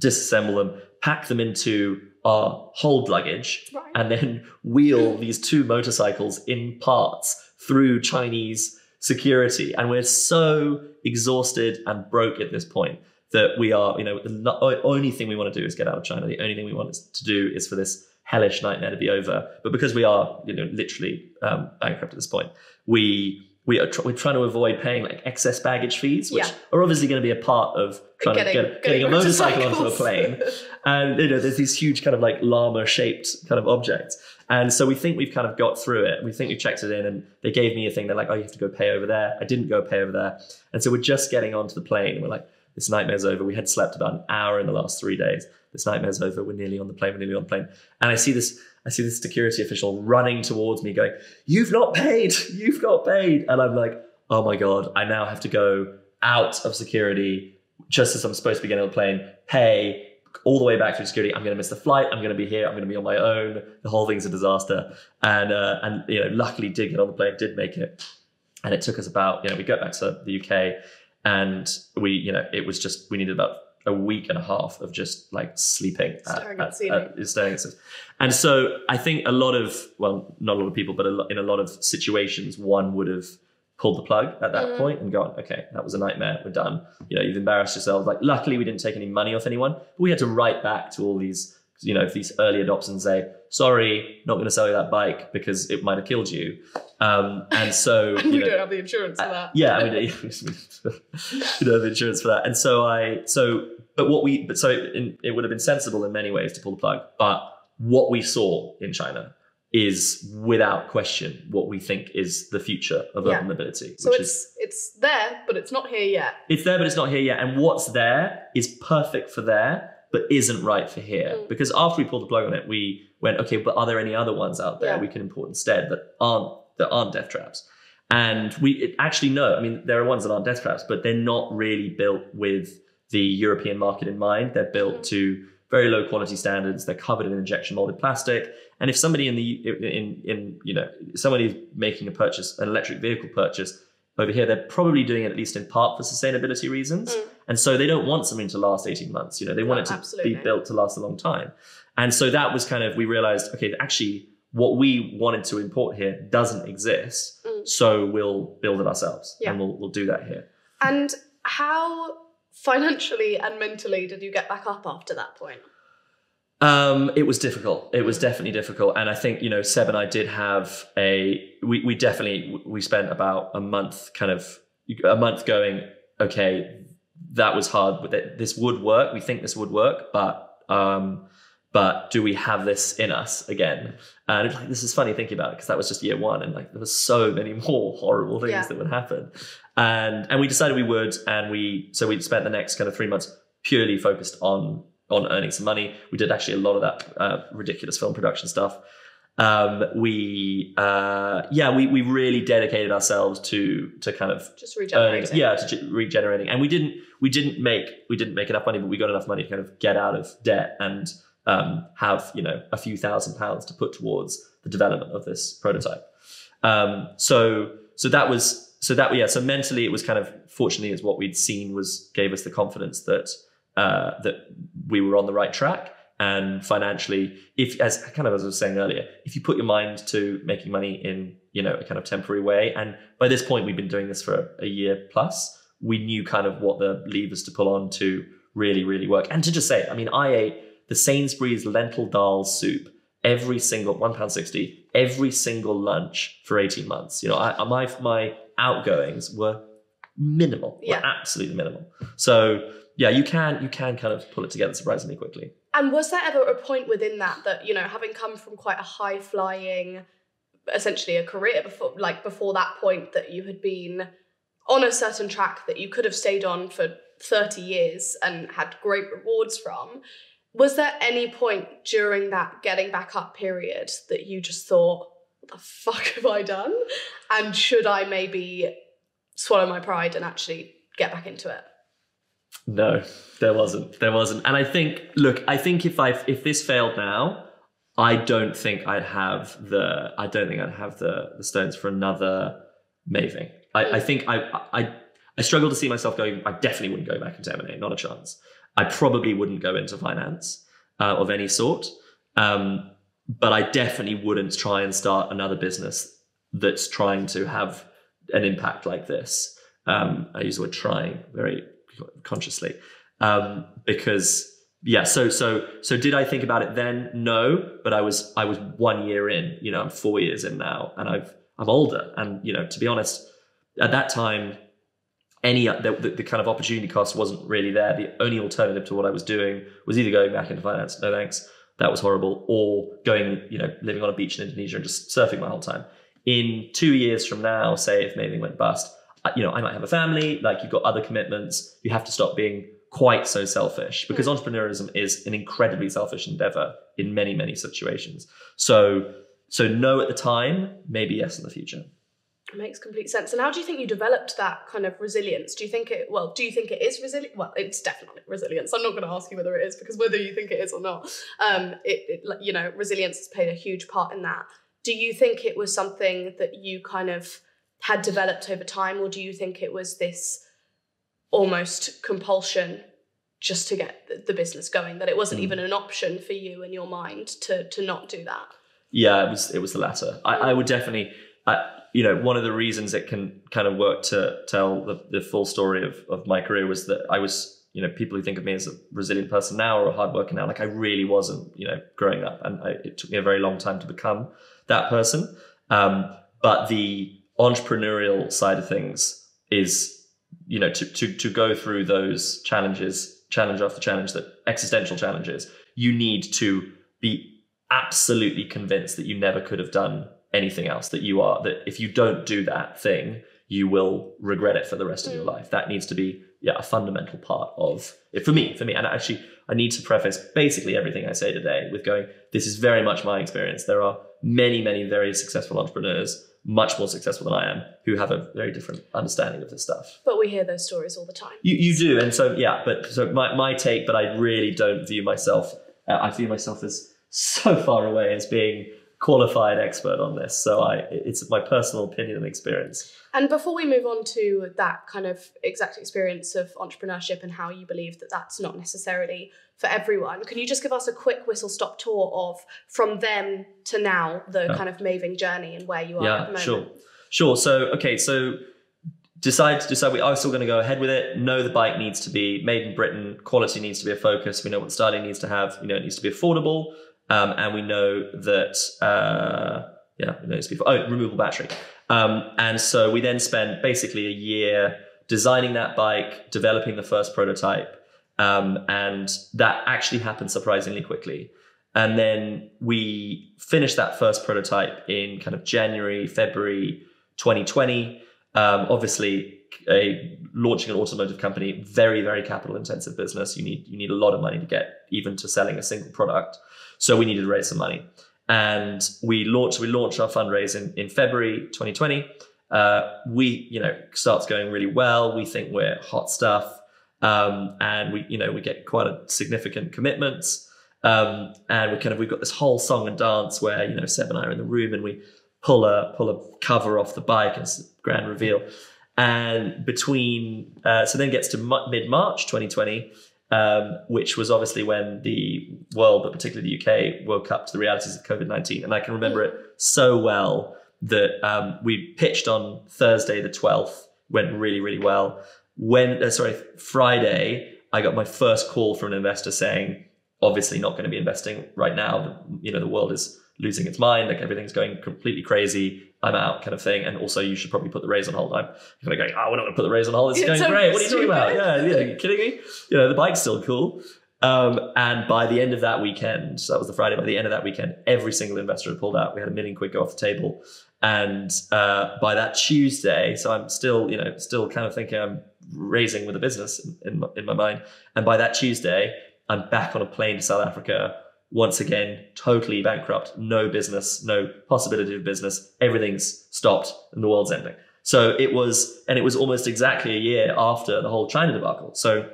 Disassemble them, pack them into our hold luggage, right, and then wheel these two motorcycles in parts through Chinese security. And we're so exhausted and broke at this point that we are, you know, the only thing we want to do is get out of China. The only thing we want to do is for this hellish nightmare to be over. But because we are, you know, literally um, bankrupt at this point, we we are tr we're trying to avoid paying like excess baggage fees, which yeah. are obviously going to be a part of trying getting, to get, getting, getting a motorcycle onto a plane. And you know, there's these huge kind of like llama-shaped kind of objects. And so we think we've kind of got through it. We think we've checked it in, and they gave me a thing. They're like, "Oh, you have to go pay over there." I didn't go pay over there, and so we're just getting onto the plane. And we're like, this nightmare's over. We had slept about an hour in the last three days. This nightmare's over. We're nearly on the plane. We're nearly on the plane. And I see this, I see this security official running towards me going, "You've not paid. You've not paid." And I'm like, oh my God, I now have to go out of security just as I'm supposed to be getting on the plane, pay all the way back through security. I'm going to miss the flight. I'm going to be here. I'm going to be on my own. The whole thing's a disaster. And, uh, and you know, luckily did get on the plane, did make it. And it took us about, you know, we got back to the U K. And we, you know, it was just, we needed about a week and a half of just like sleeping. Staring at, at ceiling. At, at, staring at ceiling. And so I think a lot of, well, not a lot of people, but a lot, in a lot of situations, one would have pulled the plug at that mm. point and gone, okay, that was a nightmare. We're done. You know, you've embarrassed yourself. Like, luckily we didn't take any money off anyone, but we had to write back to all these, you know, these early adopters and say, sorry, not going to sell you that bike because it might have killed you. Um, and so and you we know, don't have the insurance for that. Yeah, I mean, we don't have the insurance for that. And so I, so, but what we, but so it, it would have been sensible in many ways to pull the plug. But what we saw in China is without question what we think is the future of yeah. urban mobility. So which it's is, it's there, but it's not here yet. It's there, but it's not here yet. And what's there is perfect for there, but isn't right for here. Mm. Because after we pulled the plug on it, we went, okay, but are there any other ones out there yeah. we can import instead that aren't that aren't death traps? And we it, actually no, I mean, there are ones that aren't death traps, but they're not really built with the European market in mind. They're built mm. to very low quality standards. They're covered in injection molded plastic. And if somebody in the in in you know somebody making a purchase, an electric vehicle purchase over here, they're probably doing it at least in part for sustainability reasons. Mm. And so they don't want something to last eighteen months. You know, they want oh, it to absolutely. be built to last a long time. And so that was kind of, we realized, okay, actually what we wanted to import here doesn't exist. Mm. So we'll build it ourselves yeah. and we'll, we'll do that here. And how financially and mentally did you get back up after that point? Um, it was difficult. It was definitely difficult. And I think, you know, Seb and I did have a, we, we definitely, we spent about a month kind of, a month going, okay, that was hard, but this would work. We think this would work, but, um, but do we have this in us again? And it's like, this is funny thinking about it, because that was just year one. And like, there were so many more horrible things yeah. that would happen. And, and we decided we would. And we, so we spent the next kind of three months purely focused on on earning some money. We did actually a lot of that uh, ridiculous film production stuff. Um, we, uh, yeah, we, we really dedicated ourselves to, to kind of just regenerating. Earning, yeah, to regenerating. And we didn't, we didn't make, we didn't make enough money, but we got enough money to kind of get out of debt and, um, have, you know, a few thousand pounds to put towards the development of this prototype. Um, so, so that was, so that, yeah, so mentally it was kind of, fortunately is what we'd seen was gave us the confidence that, Uh, that we were on the right track. And financially, if as kind of as I was saying earlier, if you put your mind to making money in, you know, a kind of temporary way, and by this point we've been doing this for a year plus, we knew kind of what the levers to pull on to really, really work. And to just say, I mean, I ate the Sainsbury's lentil dal soup every single one pound sixty every single lunch for eighteen months. You know, I, my my outgoings were minimal, yeah. were absolutely minimal. So. Yeah, you can you can kind of pull it together surprisingly quickly. And was there ever a point within that that, you know, having come from quite a high flying, essentially a career before, like before that point, that you had been on a certain track that you could have stayed on for thirty years and had great rewards from? Was there any point during that getting back up period that you just thought, what the fuck have I done? And should I maybe swallow my pride and actually get back into it? No, there wasn't. There wasn't. And I think, look, I think if I if this failed now, I don't think I'd have the I don't think I'd have the the stones for another Maeving. I, I think I I I struggle to see myself going. I definitely wouldn't go back into M and A, not a chance. I probably wouldn't go into finance uh, of any sort. Um, but I definitely wouldn't try and start another business that's trying to have an impact like this. Um, I use the word trying very consciously, um, because yeah, so so so did I think about it then? No, but I was I was one year in. You know, I'm four years in now, and I've I'm older, and you know, to be honest, at that time, any the, the, the kind of opportunity cost wasn't really there. The only alternative to what I was doing was either going back into finance, no thanks, that was horrible, or going you know living on a beach in Indonesia and just surfing my whole time. In two years from now, say if Maeving went bust, you know, I might have a family, like you've got other commitments. You have to stop being quite so selfish, because mm. entrepreneurism is an incredibly selfish endeavor in many, many situations. So, so no at the time, maybe yes in the future. It makes complete sense. And how do you think you developed that kind of resilience? Do you think it, well, do you think it is resilient? Well, it's definitely resilience. I'm not going to ask you whether it is, because whether you think it is or not, um, it, it, you know, resilience has played a huge part in that. Do you think it was something that you kind of had developed over time, or do you think it was this almost compulsion just to get the business going, that it wasn't mm. even an option for you in your mind to to not do that? Yeah, it was it was the latter. I, I would definitely, I, you know, one of the reasons it can kind of work to tell the, the full story of, of my career was that I was, you know, people who think of me as a resilient person now or a hard worker now, like I really wasn't, you know, growing up. And I, it took me a very long time to become that person. Um, but the entrepreneurial side of things is, you know, to, to, to go through those challenges, challenge after challenge, that existential challenges, you need to be absolutely convinced that you never could have done anything else, that you are, that if you don't do that thing, you will regret it for the rest of your life. That needs to be yeah, a fundamental part of it for me, for me. And actually, I need to preface basically everything I say today with going, this is very much my experience. There are many, many very successful entrepreneurs, much more successful than I am, who have a very different understanding of this stuff. But we hear those stories all the time. You, you do. And so, yeah, but so my, my take, but I really don't view myself, uh, I view myself as so far away as being qualified expert on this. So I, it's my personal opinion and experience. And before we move on to that kind of exact experience of entrepreneurship and how you believe that that's not necessarily for everyone, can you just give us a quick whistle-stop tour of from then to now, the oh. kind of Maeving journey and where you are yeah, at the moment? Sure, sure. So, okay, so decide to decide we are still going to go ahead with it. No, the bike needs to be made in Britain. Quality needs to be a focus. We know what the styling needs to have. You know, it needs to be affordable. Um, and we know that, uh, yeah, we know this before. Oh, removable battery. Um, and so we then spent basically a year designing that bike, developing the first prototype. Um, and that actually happened surprisingly quickly. And then we finished that first prototype in kind of January, February, twenty twenty. Um, obviously, a launching an automotive company, very, very capital intensive business. You need, you need a lot of money to get even to selling a single product. So we needed to raise some money, and we launched. We launched our fundraise in, in February twenty twenty. Uh, we, you know, starts going really well. We think we're hot stuff, um, and we, you know, we get quite a significant commitments. Um, and we kind of we've got this whole song and dance where you know Seb and I are in the room, and we pull a pull a cover off the bike, and it's a grand reveal. And between uh, so then it gets to mid March twenty twenty. Um, which was obviously when the world, but particularly the U K, woke up to the realities of COVID nineteen. And I can remember it so well that um, we pitched on Thursday the twelfth, went really, really well. When, uh, sorry, Friday, I got my first call from an investor saying, obviously not going to be investing right now. You know, the world is losing its mind. Like everything's going completely crazy. I'm out kind of thing. And also you should probably put the raise on hold. I'm kind of going, oh, we're not going to put the raise on hold. It's, it's going so great. What are you talking about? Yeah, yeah, are you kidding me? You know, the bike's still cool. Um, and by the end of that weekend, so that was the Friday, by the end of that weekend, every single investor had pulled out. We had a million quid go off the table. And uh, by that Tuesday, so I'm still, you know, still kind of thinking I'm raising with a business in, in, my, in my mind. And by that Tuesday, I'm back on a plane to South Africa. Once again, totally bankrupt, no business, no possibility of business. Everything's stopped and the world's ending. So it was, and it was almost exactly a year after the whole China debacle. So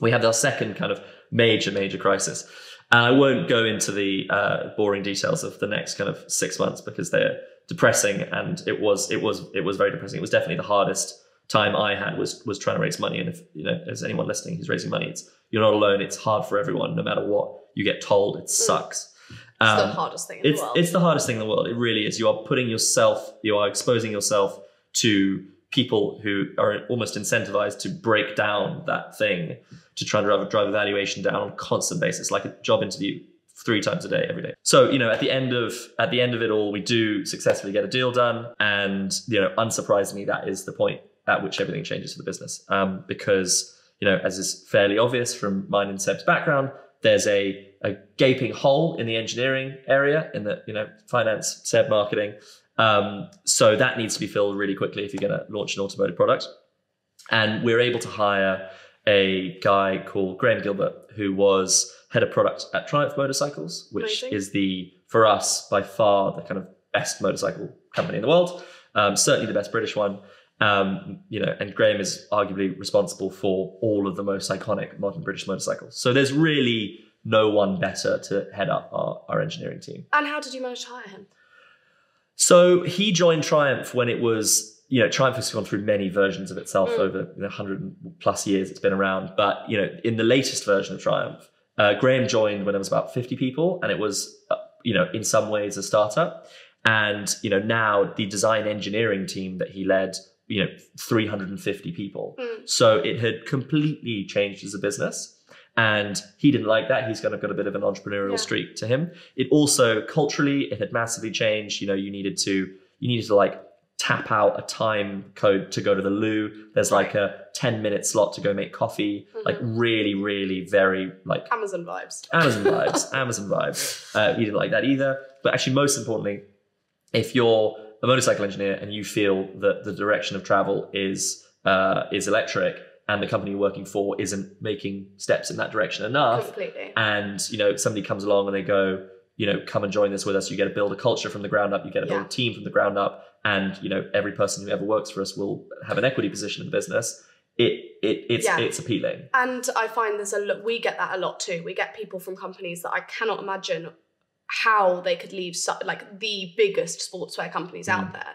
we had our second kind of major, major crisis. And I won't go into the uh, boring details of the next kind of six months because they're depressing. And it was, it was, it was very depressing. It was definitely the hardest time I had was, was trying to raise money. And if, you know, there's anyone listening who's raising money, it's, you're not alone. It's hard for everyone, no matter what. You get told it sucks. It's um, the hardest thing in it's, the world. It's the hardest thing in the world. It really is. You are putting yourself, you are exposing yourself to people who are almost incentivized to break down that thing, to try and drive, drive a valuation down on a constant basis, like a job interview three times a day, every day. So, you know, at the end of, at the end of it all, we do successfully get a deal done. And, you know, unsurprisingly, that is the point at which everything changes for the business. Um, because, you know, as is fairly obvious from mine and Seb's background, there's a, a gaping hole in the engineering area, in the you know finance, Seb, marketing. Um, so that needs to be filled really quickly if you're going to launch an automotive product. And we're able to hire a guy called Graham Gilbert, who was head of product at Triumph Motorcycles, which Amazing. Is the, for us, by far the kind of best motorcycle company in the world, um, certainly the best British one. Um, you know, and Graham is arguably responsible for all of the most iconic modern British motorcycles. So there's really no one better to head up our, our engineering team. And how did you manage to hire him? So he joined Triumph when it was you know, Triumph has gone through many versions of itself mm. over the hundred plus years it's been around. But, you know, in the latest version of Triumph, uh, Graham joined when there was about fifty people, and it was, uh, you know, in some ways a startup. And, you know, now the design engineering team that he led, you know, three hundred fifty people. Mm. So it had completely changed as a business. And he didn't like that. He's kind of got a bit of an entrepreneurial yeah. streak to him. It also, culturally, it had massively changed. You know, you needed to, you needed to like tap out a time code to go to the loo. There's like a ten minute slot to go make coffee. Mm-hmm. Like really, really very like... Amazon vibes. Amazon vibes, Amazon vibes. Uh, he didn't like that either. But actually, most importantly, if you're a motorcycle engineer and you feel that the direction of travel is uh, is electric, and the company you're working for isn't making steps in that direction enough. Completely. And, you know, somebody comes along and they go, you know, come and join this with us. You get to build a culture from the ground up. You get to build yeah. a team from the ground up. And, you know, every person who ever works for us will have an equity position in the business. It, it it's yeah. it's appealing. And I find there's a lot, we get that a lot too. We get people from companies that I cannot imagine how they could leave, su- like the biggest sportswear companies mm. out there.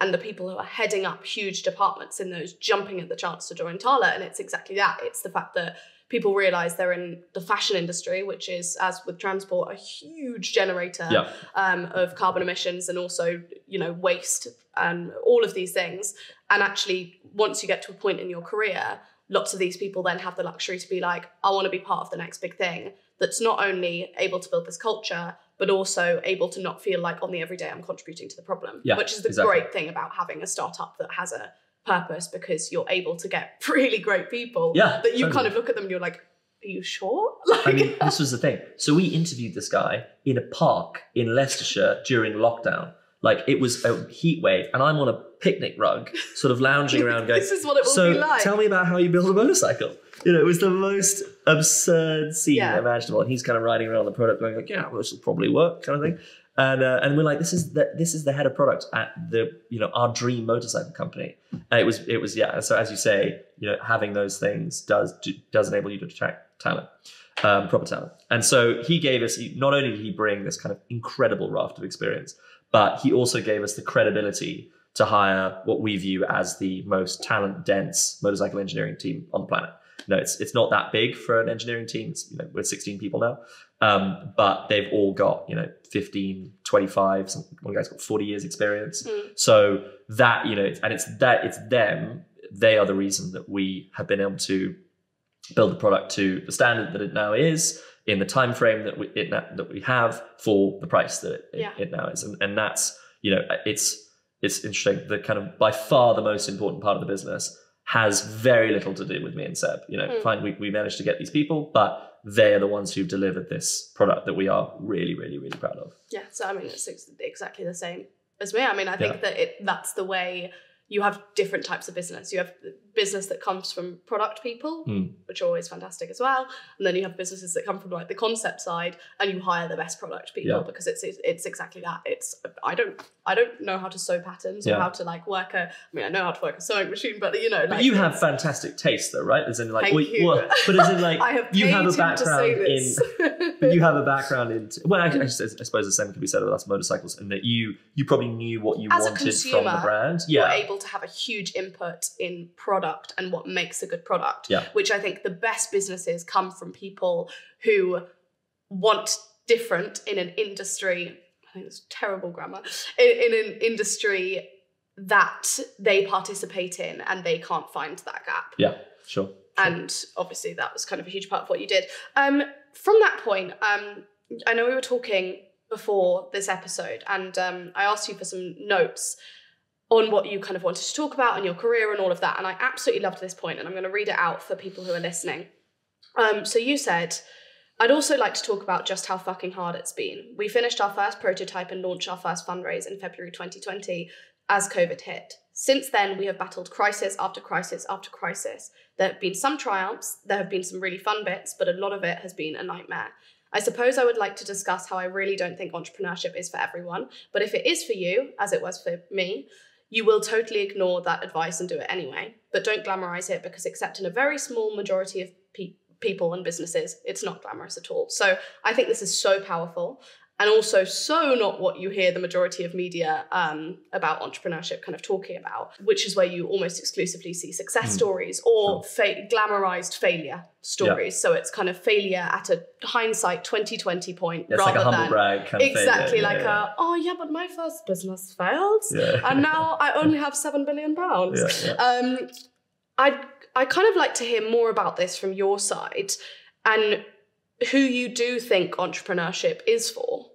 And the people who are heading up huge departments in those jumping at the chance to join Tala. And it's exactly that. It's the fact that people realise they're in the fashion industry, which is, as with transport, a huge generator yeah. um, of carbon emissions and also, you know, waste and all of these things. And actually, once you get to a point in your career, lots of these people then have the luxury to be like, I want to be part of the next big thing that's not only able to build this culture, but also able to not feel like on the everyday I'm contributing to the problem, yeah, which is the exactly. great thing about having a startup that has a purpose, because you're able to get really great people yeah, that you totally. kind of look at them and you're like, are you sure? Like, I mean, this was the thing. So we interviewed this guy in a park in Leicestershire during lockdown. Like it was a heat wave and I'm on a picnic rug sort of lounging around going, this is what it will so be like. Tell me about how you build a motorcycle. You know, it was the most absurd scene yeah. imaginable. And he's kind of riding around the product going like, yeah, well, this will probably work kind of thing. And uh, and we're like, this is the, this is the head of product at the, you know, our dream motorcycle company. And it was, it was, yeah. So as you say, you know, having those things does, does enable you to attract talent, um, proper talent. And so he gave us, not only did he bring this kind of incredible raft of experience, but he also gave us the credibility to hire what we view as the most talent dense motorcycle engineering team on the planet. No, it's it's not that big for an engineering team. It's, you know, we're sixteen people now, um, but they've all got, you know, fifteen, twenty-five, some, one guy's got forty years experience. Mm. So that, you know, and it's that it's them. They are the reason that we have been able to build the product to the standard that it now is in the time frame that we it, that we have for the price that it, yeah. it, it now is, and and that's, you know, it's it's interesting. The kind of by far the most important part of the business has very little to do with me and Seb. You know, mm. fine, we, we managed to get these people, but they are the ones who've delivered this product that we are really, really, really proud of. Yeah, so I mean, it's exactly the same as me. I mean, I think yeah. that it that's the way you have different types of business. You have business that comes from product people, mm. which are always fantastic as well. And then you have businesses that come from like the concept side and you hire the best product people yeah. because it's it's exactly that. It's, I don't I don't know how to sew patterns yeah. or how to like work a, I mean, I know how to work a sewing machine, but you know. Like, but you have fantastic taste though, right? As in like, thank you. Well, but as in like, I have you have a background in, you have a background in, well, I, I suppose the same could be said about us motorcycles and that you, you probably knew what you as wanted a consumer, from the brand. Yeah. You're able to have a huge input in product and what makes a good product, yeah. which I think the best businesses come from people who want different in an industry. I think it's terrible grammar, in, in an industry that they participate in and they can't find that gap. Yeah, sure. sure. And obviously that was kind of a huge part of what you did. Um, from that point, um, I know we were talking before this episode and um, I asked you for some notes on what you kind of wanted to talk about and your career and all of that. And I absolutely loved this point and I'm going to read it out for people who are listening. Um, so you said, I'd also like to talk about just how fucking hard it's been. We finished our first prototype and launched our first fundraise in February twenty twenty as COVID hit. Since then, we have battled crisis after crisis after crisis. There have been some triumphs, there have been some really fun bits, but a lot of it has been a nightmare. I suppose I would like to discuss how I really don't think entrepreneurship is for everyone, but if it is for you, as it was for me, you will totally ignore that advice and do it anyway. But don't glamorize it because except in a very small majority of pe- people and businesses, it's not glamorous at all. So I think this is so powerful. and also so not what you hear the majority of media um, about entrepreneurship kind of talking about, which is where you almost exclusively see success mm. stories or fa- glamorized failure stories. Yeah. So it's kind of failure at a hindsight twenty twenty point, yeah, rather like a humble than brag kind of exactly failure. like yeah, yeah. a, oh yeah, but my first business failed yeah. and now I only have seven billion pounds. Yeah, yeah. Um, I, I kind of like to hear more about this from your side and who you do think entrepreneurship is for.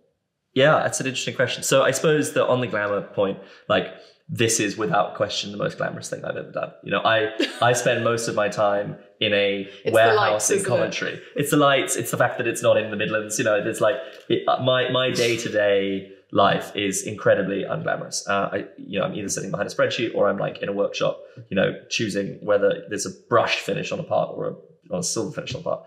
Yeah, that's an interesting question. So I suppose that on the glamour point, like this is without question the most glamorous thing I've ever done. You know, I, I spend most of my time in a it's warehouse lights, in Coventry. It? It's the lights. It's the fact that it's not in the Midlands. You know, there's like it, my, my day-to-day life is incredibly unglamorous. Uh, I, you know, I'm either sitting behind a spreadsheet or I'm like in a workshop, you know, choosing whether there's a brush finish on a part or a, on a silver finish on a part.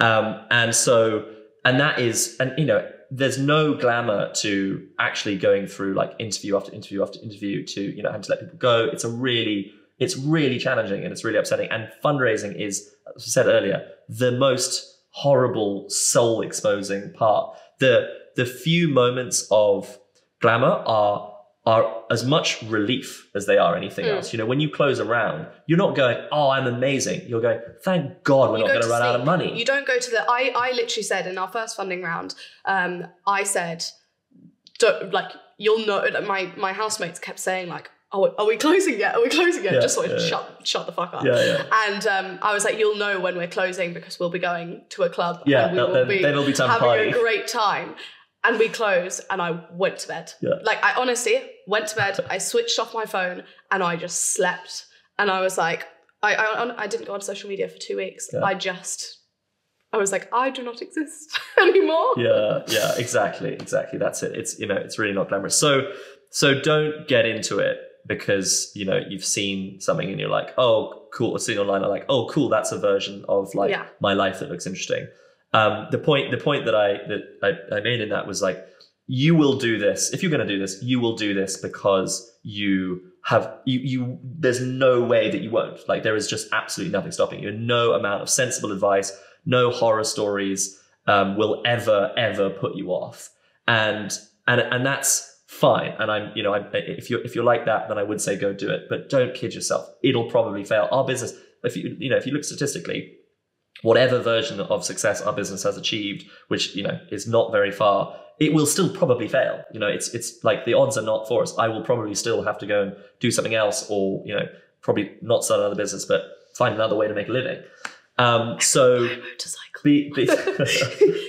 Um, and so, and that is, and you know, there's no glamour to actually going through like interview after interview after interview to, you know, having to let people go. It's a really, it's really challenging and it's really upsetting. And fundraising is, as I said earlier, the most horrible, soul exposing part. The, the few moments of glamour are, are as much relief as they are anything mm. else. You know, when you close a round, you're not going, oh, I'm amazing. You're going, thank God we're you not going to run sleep. out of money. You don't go to the, I, I literally said in our first funding round, um, I said, don't, like, you'll know, my, my housemates kept saying like, oh, are we closing yet? Are we closing yet? Yeah, just sort of yeah, shut, yeah. shut the fuck up. Yeah, yeah. And um, I was like, you'll know when we're closing because we'll be going to a club yeah, and we will then, be, then be time having party. a great time. And we closed and I went to bed. Yeah. Like I honestly went to bed, I switched off my phone and I just slept. And I was like, I I, I didn't go on social media for two weeks. Yeah. I just, I was like, I do not exist anymore. Yeah, yeah, exactly, exactly. That's it. It's, you know, it's really not glamorous. So, so don't get into it because, you know, you've seen something and you're like, oh, cool. Or seen online, I'm like, oh, cool. That's a version of like yeah. my life that looks interesting. Um, the point, the point that I that I, I made in that was like, you will do this. If you're going to do this, you will do this because you have you you. There's no way that you won't. Like there is just absolutely nothing stopping you. No amount of sensible advice, no horror stories um, will ever ever put you off. And and and that's fine. And I'm you know I, if you if you're like that, then I would say go do it. But don't kid yourself. It'll probably fail. Our business, if you you know if you look statistically, whatever version of success our business has achieved, which, you know, is not very far, it will still probably fail. You know, it's, it's like the odds are not for us. I will probably still have to go and do something else or, you know, probably not start another business, but find another way to make a living. Um, so buy a motorcycle. Be, be,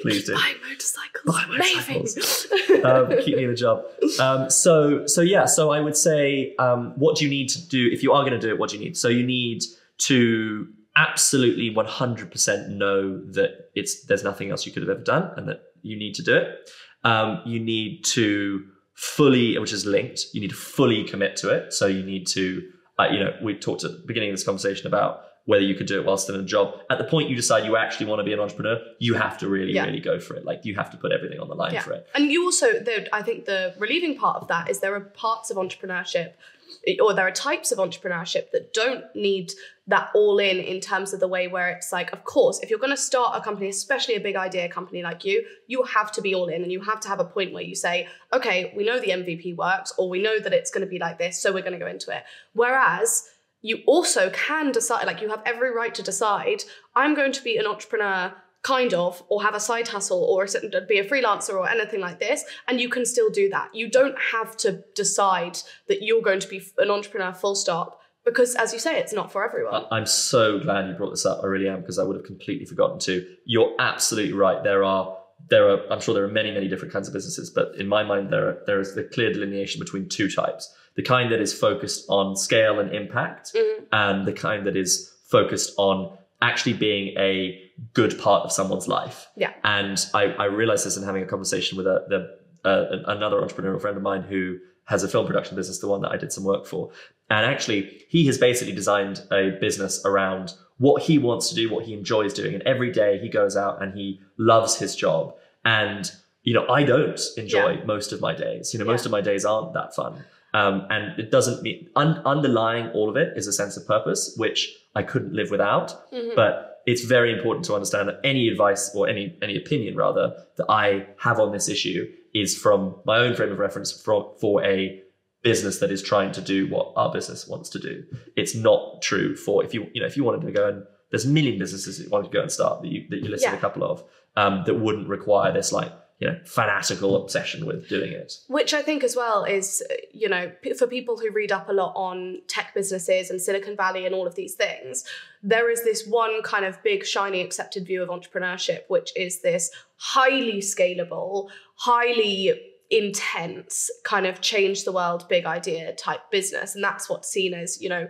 please do. Buy motorcycles. Buy motorcycles. um, keep me in the job. Um, so, so yeah, so I would say, um, what do you need to do if you are going to do it? What do you need? So you need to absolutely one hundred percent know that it's there's nothing else you could have ever done and that you need to do it. Um, you need to fully, which is linked, you need to fully commit to it. So you need to, uh, you know, we talked at the beginning of this conversation about whether you could do it whilst in a job. At the point you decide you actually want to be an entrepreneur, you have to really, yeah. really go for it. Like you have to put everything on the line yeah. for it. And you also, though, I think the relieving part of that is there are parts of entrepreneurship or there are types of entrepreneurship that don't need that all in, in terms of the way where it's like, of course, if you're going to start a company, especially a big idea company like you, you have to be all in and you have to have a point where you say, okay, we know the M V P works, or we know that it's going to be like this, so we're going to go into it. Whereas you also can decide, like you have every right to decide, I'm going to be an entrepreneur kind of, or have a side hustle or be a freelancer or anything like this. And you can still do that. You don't have to decide that you're going to be an entrepreneur full stop because, as you say, it's not for everyone. I'm so glad you brought this up. I really am, because I would have completely forgotten to. You're absolutely right. There are, there are, I'm sure there are many, many different kinds of businesses, but in my mind, there are, there is the clear delineation between two types, the kind that is focused on scale and impact mm-hmm. and the kind that is focused on actually being a good part of someone's life. Yeah. And I, I realized this in having a conversation with a, the, uh, another entrepreneurial friend of mine who has a film production business, the one that I did some work for. And actually he has basically designed a business around what he wants to do, what he enjoys doing. And every day he goes out and he loves his job. And, you know, I don't enjoy yeah. most of my days, you know, yeah. most of my days aren't that fun. Um, and it doesn't mean un- underlying all of it is a sense of purpose, which I couldn't live without, mm-hmm. but it's very important to understand that any advice or any any opinion rather that I have on this issue is from my own frame of reference from, for a business that is trying to do what our business wants to do. It's not true for, if you, you know, if you wanted to go and, there's a million businesses that wanted to go and start that you, that you listed yeah. a couple of um, that wouldn't require this like, you know, fanatical obsession with doing it. Which I think as well is, you know, for people who read up a lot on tech businesses and Silicon Valley and all of these things, there is this one kind of big, shiny, accepted view of entrepreneurship, which is this highly scalable, highly intense kind of change the world, big idea type business. And that's what's seen as, you know,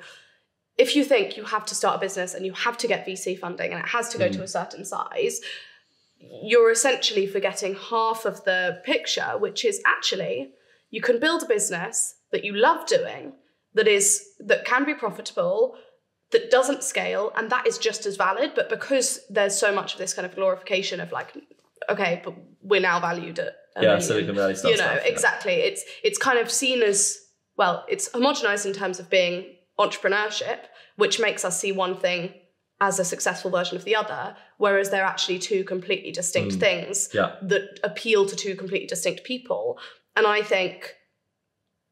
if you think you have to start a business and you have to get V C funding and it has to go mm. to a certain size, you're essentially forgetting half of the picture, which is actually you can build a business that you love doing, that is, that can be profitable, that doesn't scale, and that is just as valid. But because there's so much of this kind of glorification of like, okay, but we're now valued at a yeah, million, Silicon Valley stuff. You know, stuff, yeah. exactly. It's it's kind of seen as, well, it's homogenized in terms of being entrepreneurship, which makes us see one thing as a successful version of the other, whereas they're actually two completely distinct mm. things yeah. that appeal to two completely distinct people. And I think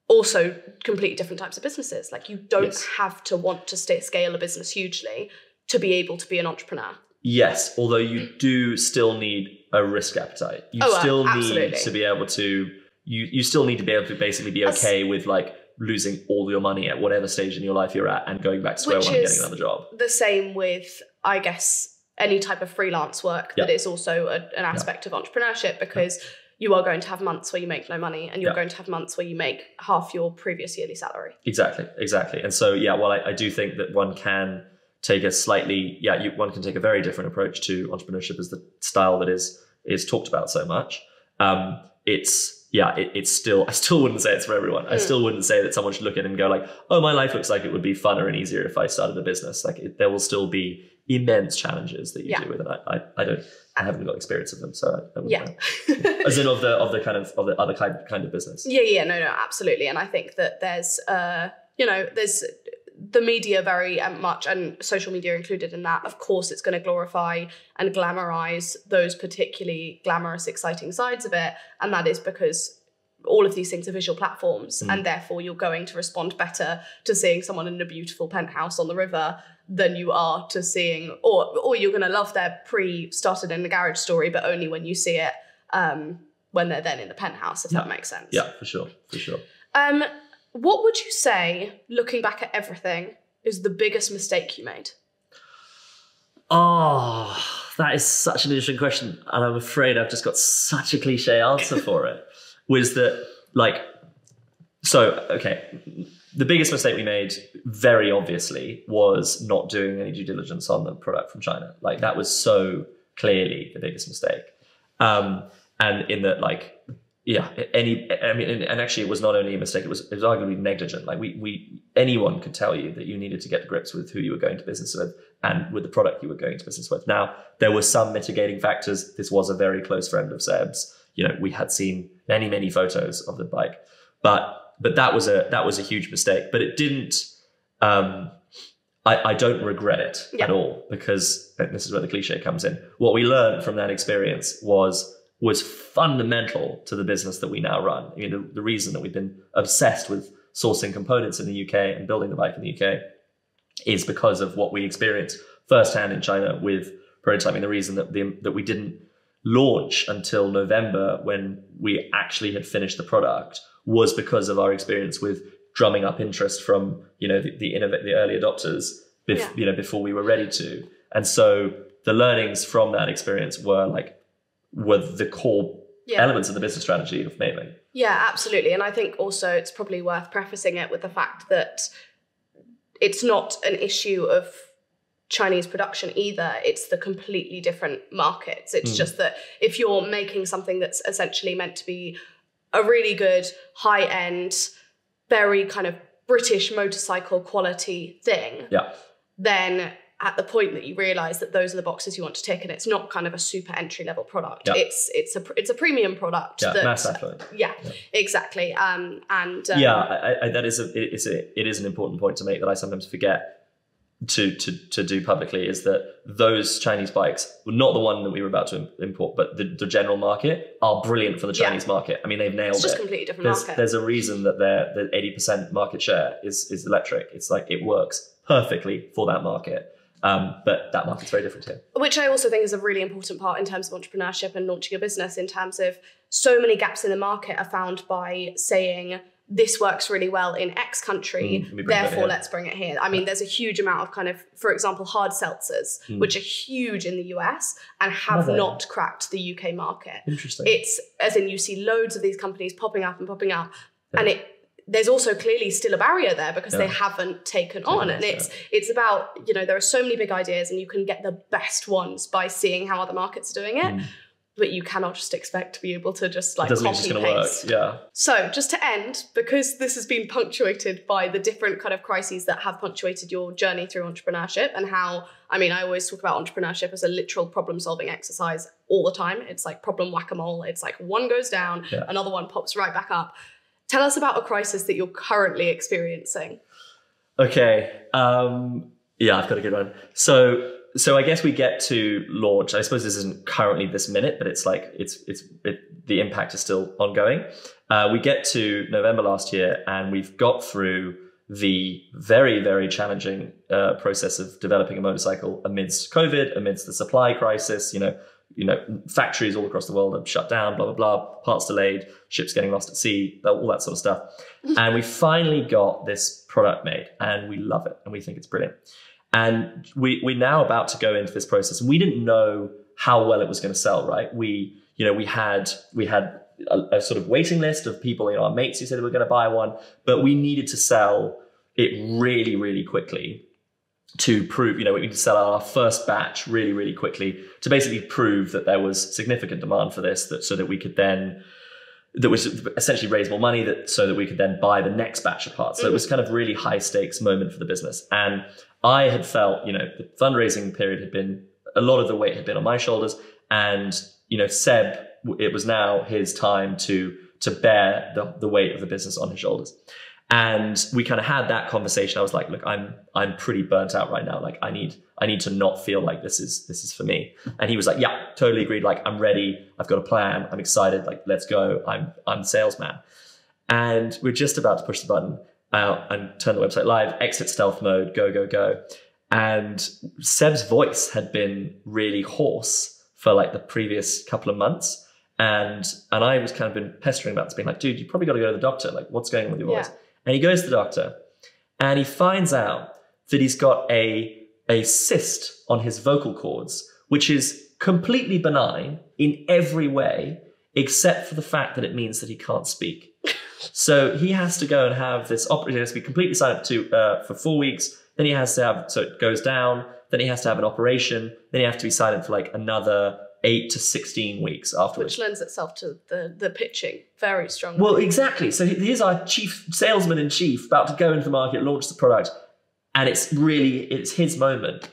also completely different types of businesses. Like you don't yes. have to want to scale a business hugely to be able to be an entrepreneur. Yes, although you do still need a risk appetite. You oh, still uh, need to be able to, you, you still need to be able to basically be okay as, with like, losing all your money at whatever stage in your life you're at and going back to square one and getting another job. The same with, I guess, any type of freelance work yep. that is also a, an aspect yep. of entrepreneurship, because yep. you are going to have months where you make no money and you're yep. going to have months where you make half your previous yearly salary. Exactly, exactly. And so, yeah, while I, I do think that one can take a slightly, yeah, you, one can take a very different approach to entrepreneurship as the style that is is talked about so much. Um, it's... Yeah, it, it's still, I still wouldn't say it's for everyone. Mm. I still wouldn't say that someone should look at it and go like, oh, my life looks like it would be funner and easier if I started a business. Like it, there will still be immense challenges that you yeah. do with it. I, I, I don't, I haven't got experience of them. So I, I wouldn't yeah. know. As in of the, of the kind of, of the other kind, kind of business. Yeah, yeah, no, no, absolutely. And I think that there's, uh, you know, there's the media very much and social media included in that. Of course, it's going to glorify and glamorize those particularly glamorous, exciting sides of it. And that is because all of these things are visual platforms. Mm. And therefore, you're going to respond better to seeing someone in a beautiful penthouse on the river than you are to seeing, or, or you're going to love their pre-started in the garage story, but only when you see it um, when they're then in the penthouse, if yeah. that makes sense. Yeah, for sure. For sure. Um, What would you say, looking back at everything, is the biggest mistake you made? Oh, that is such an interesting question. And I'm afraid I've just got such a cliche answer for it. Was that, like, so, okay, the biggest mistake we made, very obviously, was not doing any due diligence on the product from China. Like, that was so clearly the biggest mistake. Um, and in that, like... Yeah, any, I mean, and actually it was not only a mistake, it was, it was arguably negligent. Like we, we, anyone could tell you that you needed to get to grips with who you were going to business with and with the product you were going to business with. Now, there were some mitigating factors. This was a very close friend of Seb's. You know, we had seen many, many photos of the bike, but, but that was a, that was a huge mistake, but it didn't, um, I, I don't regret it yeah. at all, because and this is where the cliche comes in. What we learned from that experience was, was fundamental to the business that we now run. I mean, the, the reason that we've been obsessed with sourcing components in the U K and building the bike in the U K is because of what we experienced firsthand in China with prototyping. The reason that, the, that we didn't launch until November when we actually had finished the product was because of our experience with drumming up interest from, you know, the, the, innov- the early adopters, bef- yeah. you know, before we were ready to. And so the learnings from that experience were like, were the core yeah. elements of the business strategy of Maeving. Yeah, absolutely. And I think also it's probably worth prefacing it with the fact that it's not an issue of Chinese production either. It's the completely different markets. It's mm. just that if you're making something that's essentially meant to be a really good, high-end, very kind of British motorcycle quality thing, yeah. then... at the point that you realize that those are the boxes you want to tick, and it's not kind of a super entry level product. Yep. It's it's a it's a premium product. Yeah, that, mass effort. Yeah, yeah, exactly. Um, and um, yeah, I, I, that is a, it, it's a, it is an important point to make that I sometimes forget. to, to, to do publicly is that those Chinese bikes, not the one that we were about to import, but the, the general market, are brilliant for the Chinese yeah. market. I mean, they've nailed it. It's just it. completely different there's, market. There's a reason that their the eighty percent market share is, is electric. It's like, it works perfectly for that market. Um, but that market's very different here. Which I also think is a really important part in terms of entrepreneurship and launching a business, in terms of so many gaps in the market are found by saying, this works really well in X country, mm, therefore let's bring it here. I mean, there's a huge amount of kind of, for example, hard seltzers, mm. which are huge in the U S and have Mother. not cracked the U K market. Interesting. It's, as in, you see loads of these companies popping up and popping up, yeah. and it there's also clearly still a barrier there because yeah. they haven't taken on. And it's yeah. it's about, you know, there are so many big ideas and you can get the best ones by seeing how other markets are doing it. Mm. But you cannot just expect to be able to just like copy paste. Work. Yeah. So just to end, because this has been punctuated by the different kind of crises that have punctuated your journey through entrepreneurship, and how, I mean, I always talk about entrepreneurship as a literal problem solving exercise all the time. It's like problem whack-a-mole. It's like one goes down, yeah. another one pops right back up. Tell us about a crisis that you're currently experiencing. Okay. Um, yeah, I've got a good one. So... So I guess we get to launch. I suppose this isn't currently this minute, but it's like it's it's it, the impact is still ongoing. Uh, we get to November last year, and we've got through the very, very challenging uh, process of developing a motorcycle amidst COVID, amidst the supply crisis. You know, you know, factories all across the world are shut down, blah blah blah, parts delayed, ships getting lost at sea, all that sort of stuff. And we finally got this product made, and we love it, and we think it's brilliant. And we, we're now about to go into this process, and we didn't know how well it was going to sell, right? We, you know, we had, we had a, a sort of waiting list of people, you know, our mates who said they were going to buy one, but we needed to sell it really, really quickly to prove, you know, we needed to sell our first batch really, really quickly to basically prove that there was significant demand for this, that so that we could then, that was essentially raise more money that so that we could then buy the next batch of parts. So it was kind of really high stakes moment for the business. And I had felt, you know, the fundraising period had been, a lot of the weight had been on my shoulders, and, you know, Seb, it was now his time to, to bear the, the weight of the business on his shoulders. And we kind of had that conversation. I was like, look, I'm, I'm pretty burnt out right now. Like I need, I need to not feel like this is, this is for me. And he was like, yeah, totally agreed. Like I'm ready. I've got a plan. I'm excited. Like, let's go. I'm, I'm salesman. And we're just about to push the button out and turn the website live, exit stealth mode, go, go, go. And Seb's voice had been really hoarse for like the previous couple of months. And, and I was kind of been pestering about this, being like, dude, you probably got to go to the doctor. Like what's going on with your voice? Yeah. And he goes to the doctor and he finds out that he's got a, a cyst on his vocal cords, which is completely benign in every way, except for the fact that it means that he can't speak. So he has to go and have this operation. He has to be completely silent to, uh, for four weeks. Then he has to have, so it goes down. Then he has to have an operation. Then he has to be silent for like another eight to sixteen weeks afterwards. Which lends itself to the, the pitching very strongly. Well, exactly. So here's our chief salesman in chief about to go into the market, launch the product. And it's really, it's his moment.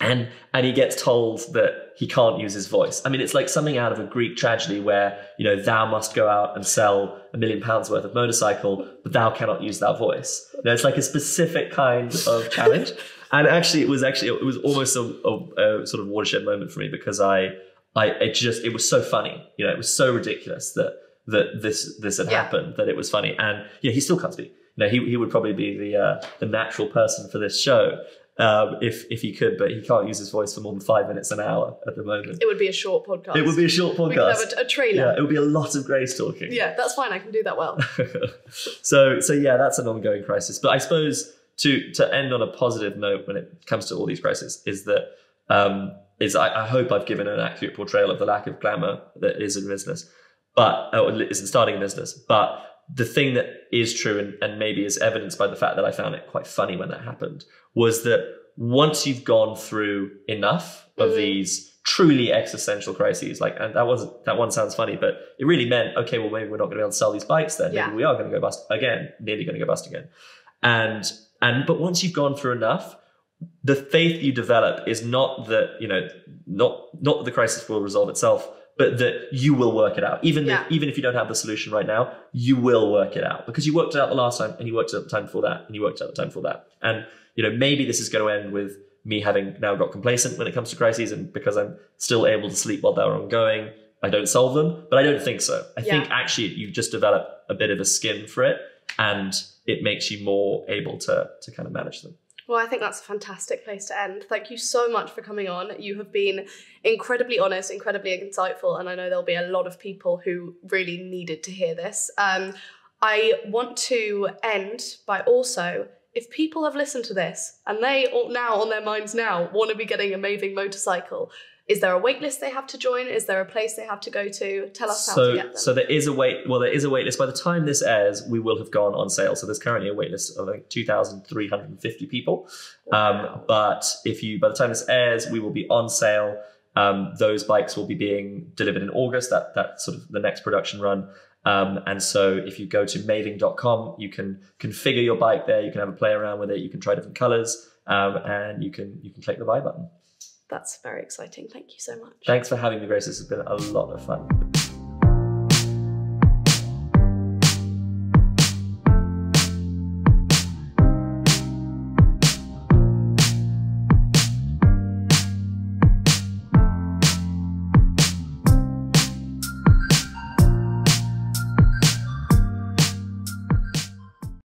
And, and he gets told that he can't use his voice. I mean, it's like something out of a Greek tragedy where, you know, thou must go out and sell a million pounds worth of motorcycle, but thou cannot use thy voice. You know, it's like a specific kind of challenge. And actually, it was actually, it was almost a, a, a sort of watershed moment for me, because I, I, it just, it was so funny, you know, it was so ridiculous that, that this, this had yeah. happened, that it was funny. And yeah, he still can't speak. You know, he, he would probably be the, uh, the natural person for this show, um, if, if he could, but he can't use his voice for more than five minutes an hour at the moment. It would be a short podcast. It would be a short podcast. We could have a, a trailer. Yeah, it would be a lot of Grace talking. Yeah, that's fine. I can do that well. so, so yeah, that's an ongoing crisis. But I suppose to, to end on a positive note when it comes to all these crises is that, um, Is I, I hope I've given an accurate portrayal of the lack of glamour that is in business, but or is in starting a business. But the thing that is true, and, and maybe is evidenced by the fact that I found it quite funny when that happened, was that once you've gone through enough of mm-hmm. these truly existential crises, like and that wasn't that one sounds funny, but it really meant okay, well maybe we're not going to be able to sell these bikes then. Yeah. Maybe we are going to go bust again, nearly going to go bust again, and and but once you've gone through enough. The faith you develop is not that, you know, not, not that the crisis will resolve itself, but that you will work it out. Even, yeah. if, even if you don't have the solution right now, you will work it out because you worked it out the last time and you worked it out the time before that and you worked it out the time before that. And, you know, maybe this is going to end with me having now got complacent when it comes to crises, and because I'm still able to sleep while they're ongoing, I don't solve them. But I don't think so. I yeah. think actually you just develop a bit of a skin for it, and it makes you more able to, to kind of manage them. Well, I think that's a fantastic place to end. Thank you so much for coming on. You have been incredibly honest, incredibly insightful, and I know there'll be a lot of people who really needed to hear this. Um, I want to end by also, if people have listened to this and they all now on their minds now want to be getting a Maeving motorcycle, is there a wait list they have to join? Is there a place they have to go to? Tell us so, how to get them. So there is a wait, well, there is a wait list. By the time this airs, we will have gone on sale. So there's currently a wait list of like two thousand three hundred fifty people. Wow. Um, but if you, by the time this airs, we will be on sale. Um, those bikes will be being delivered in August, that, that sort of the next production run. Um, and so if you go to maeving dot com, you can configure your bike there. You can have a play around with it. You can try different colors, um, and you can, you can click the buy button. That's very exciting. Thank you so much. Thanks for having me, Grace. This has been a lot of fun.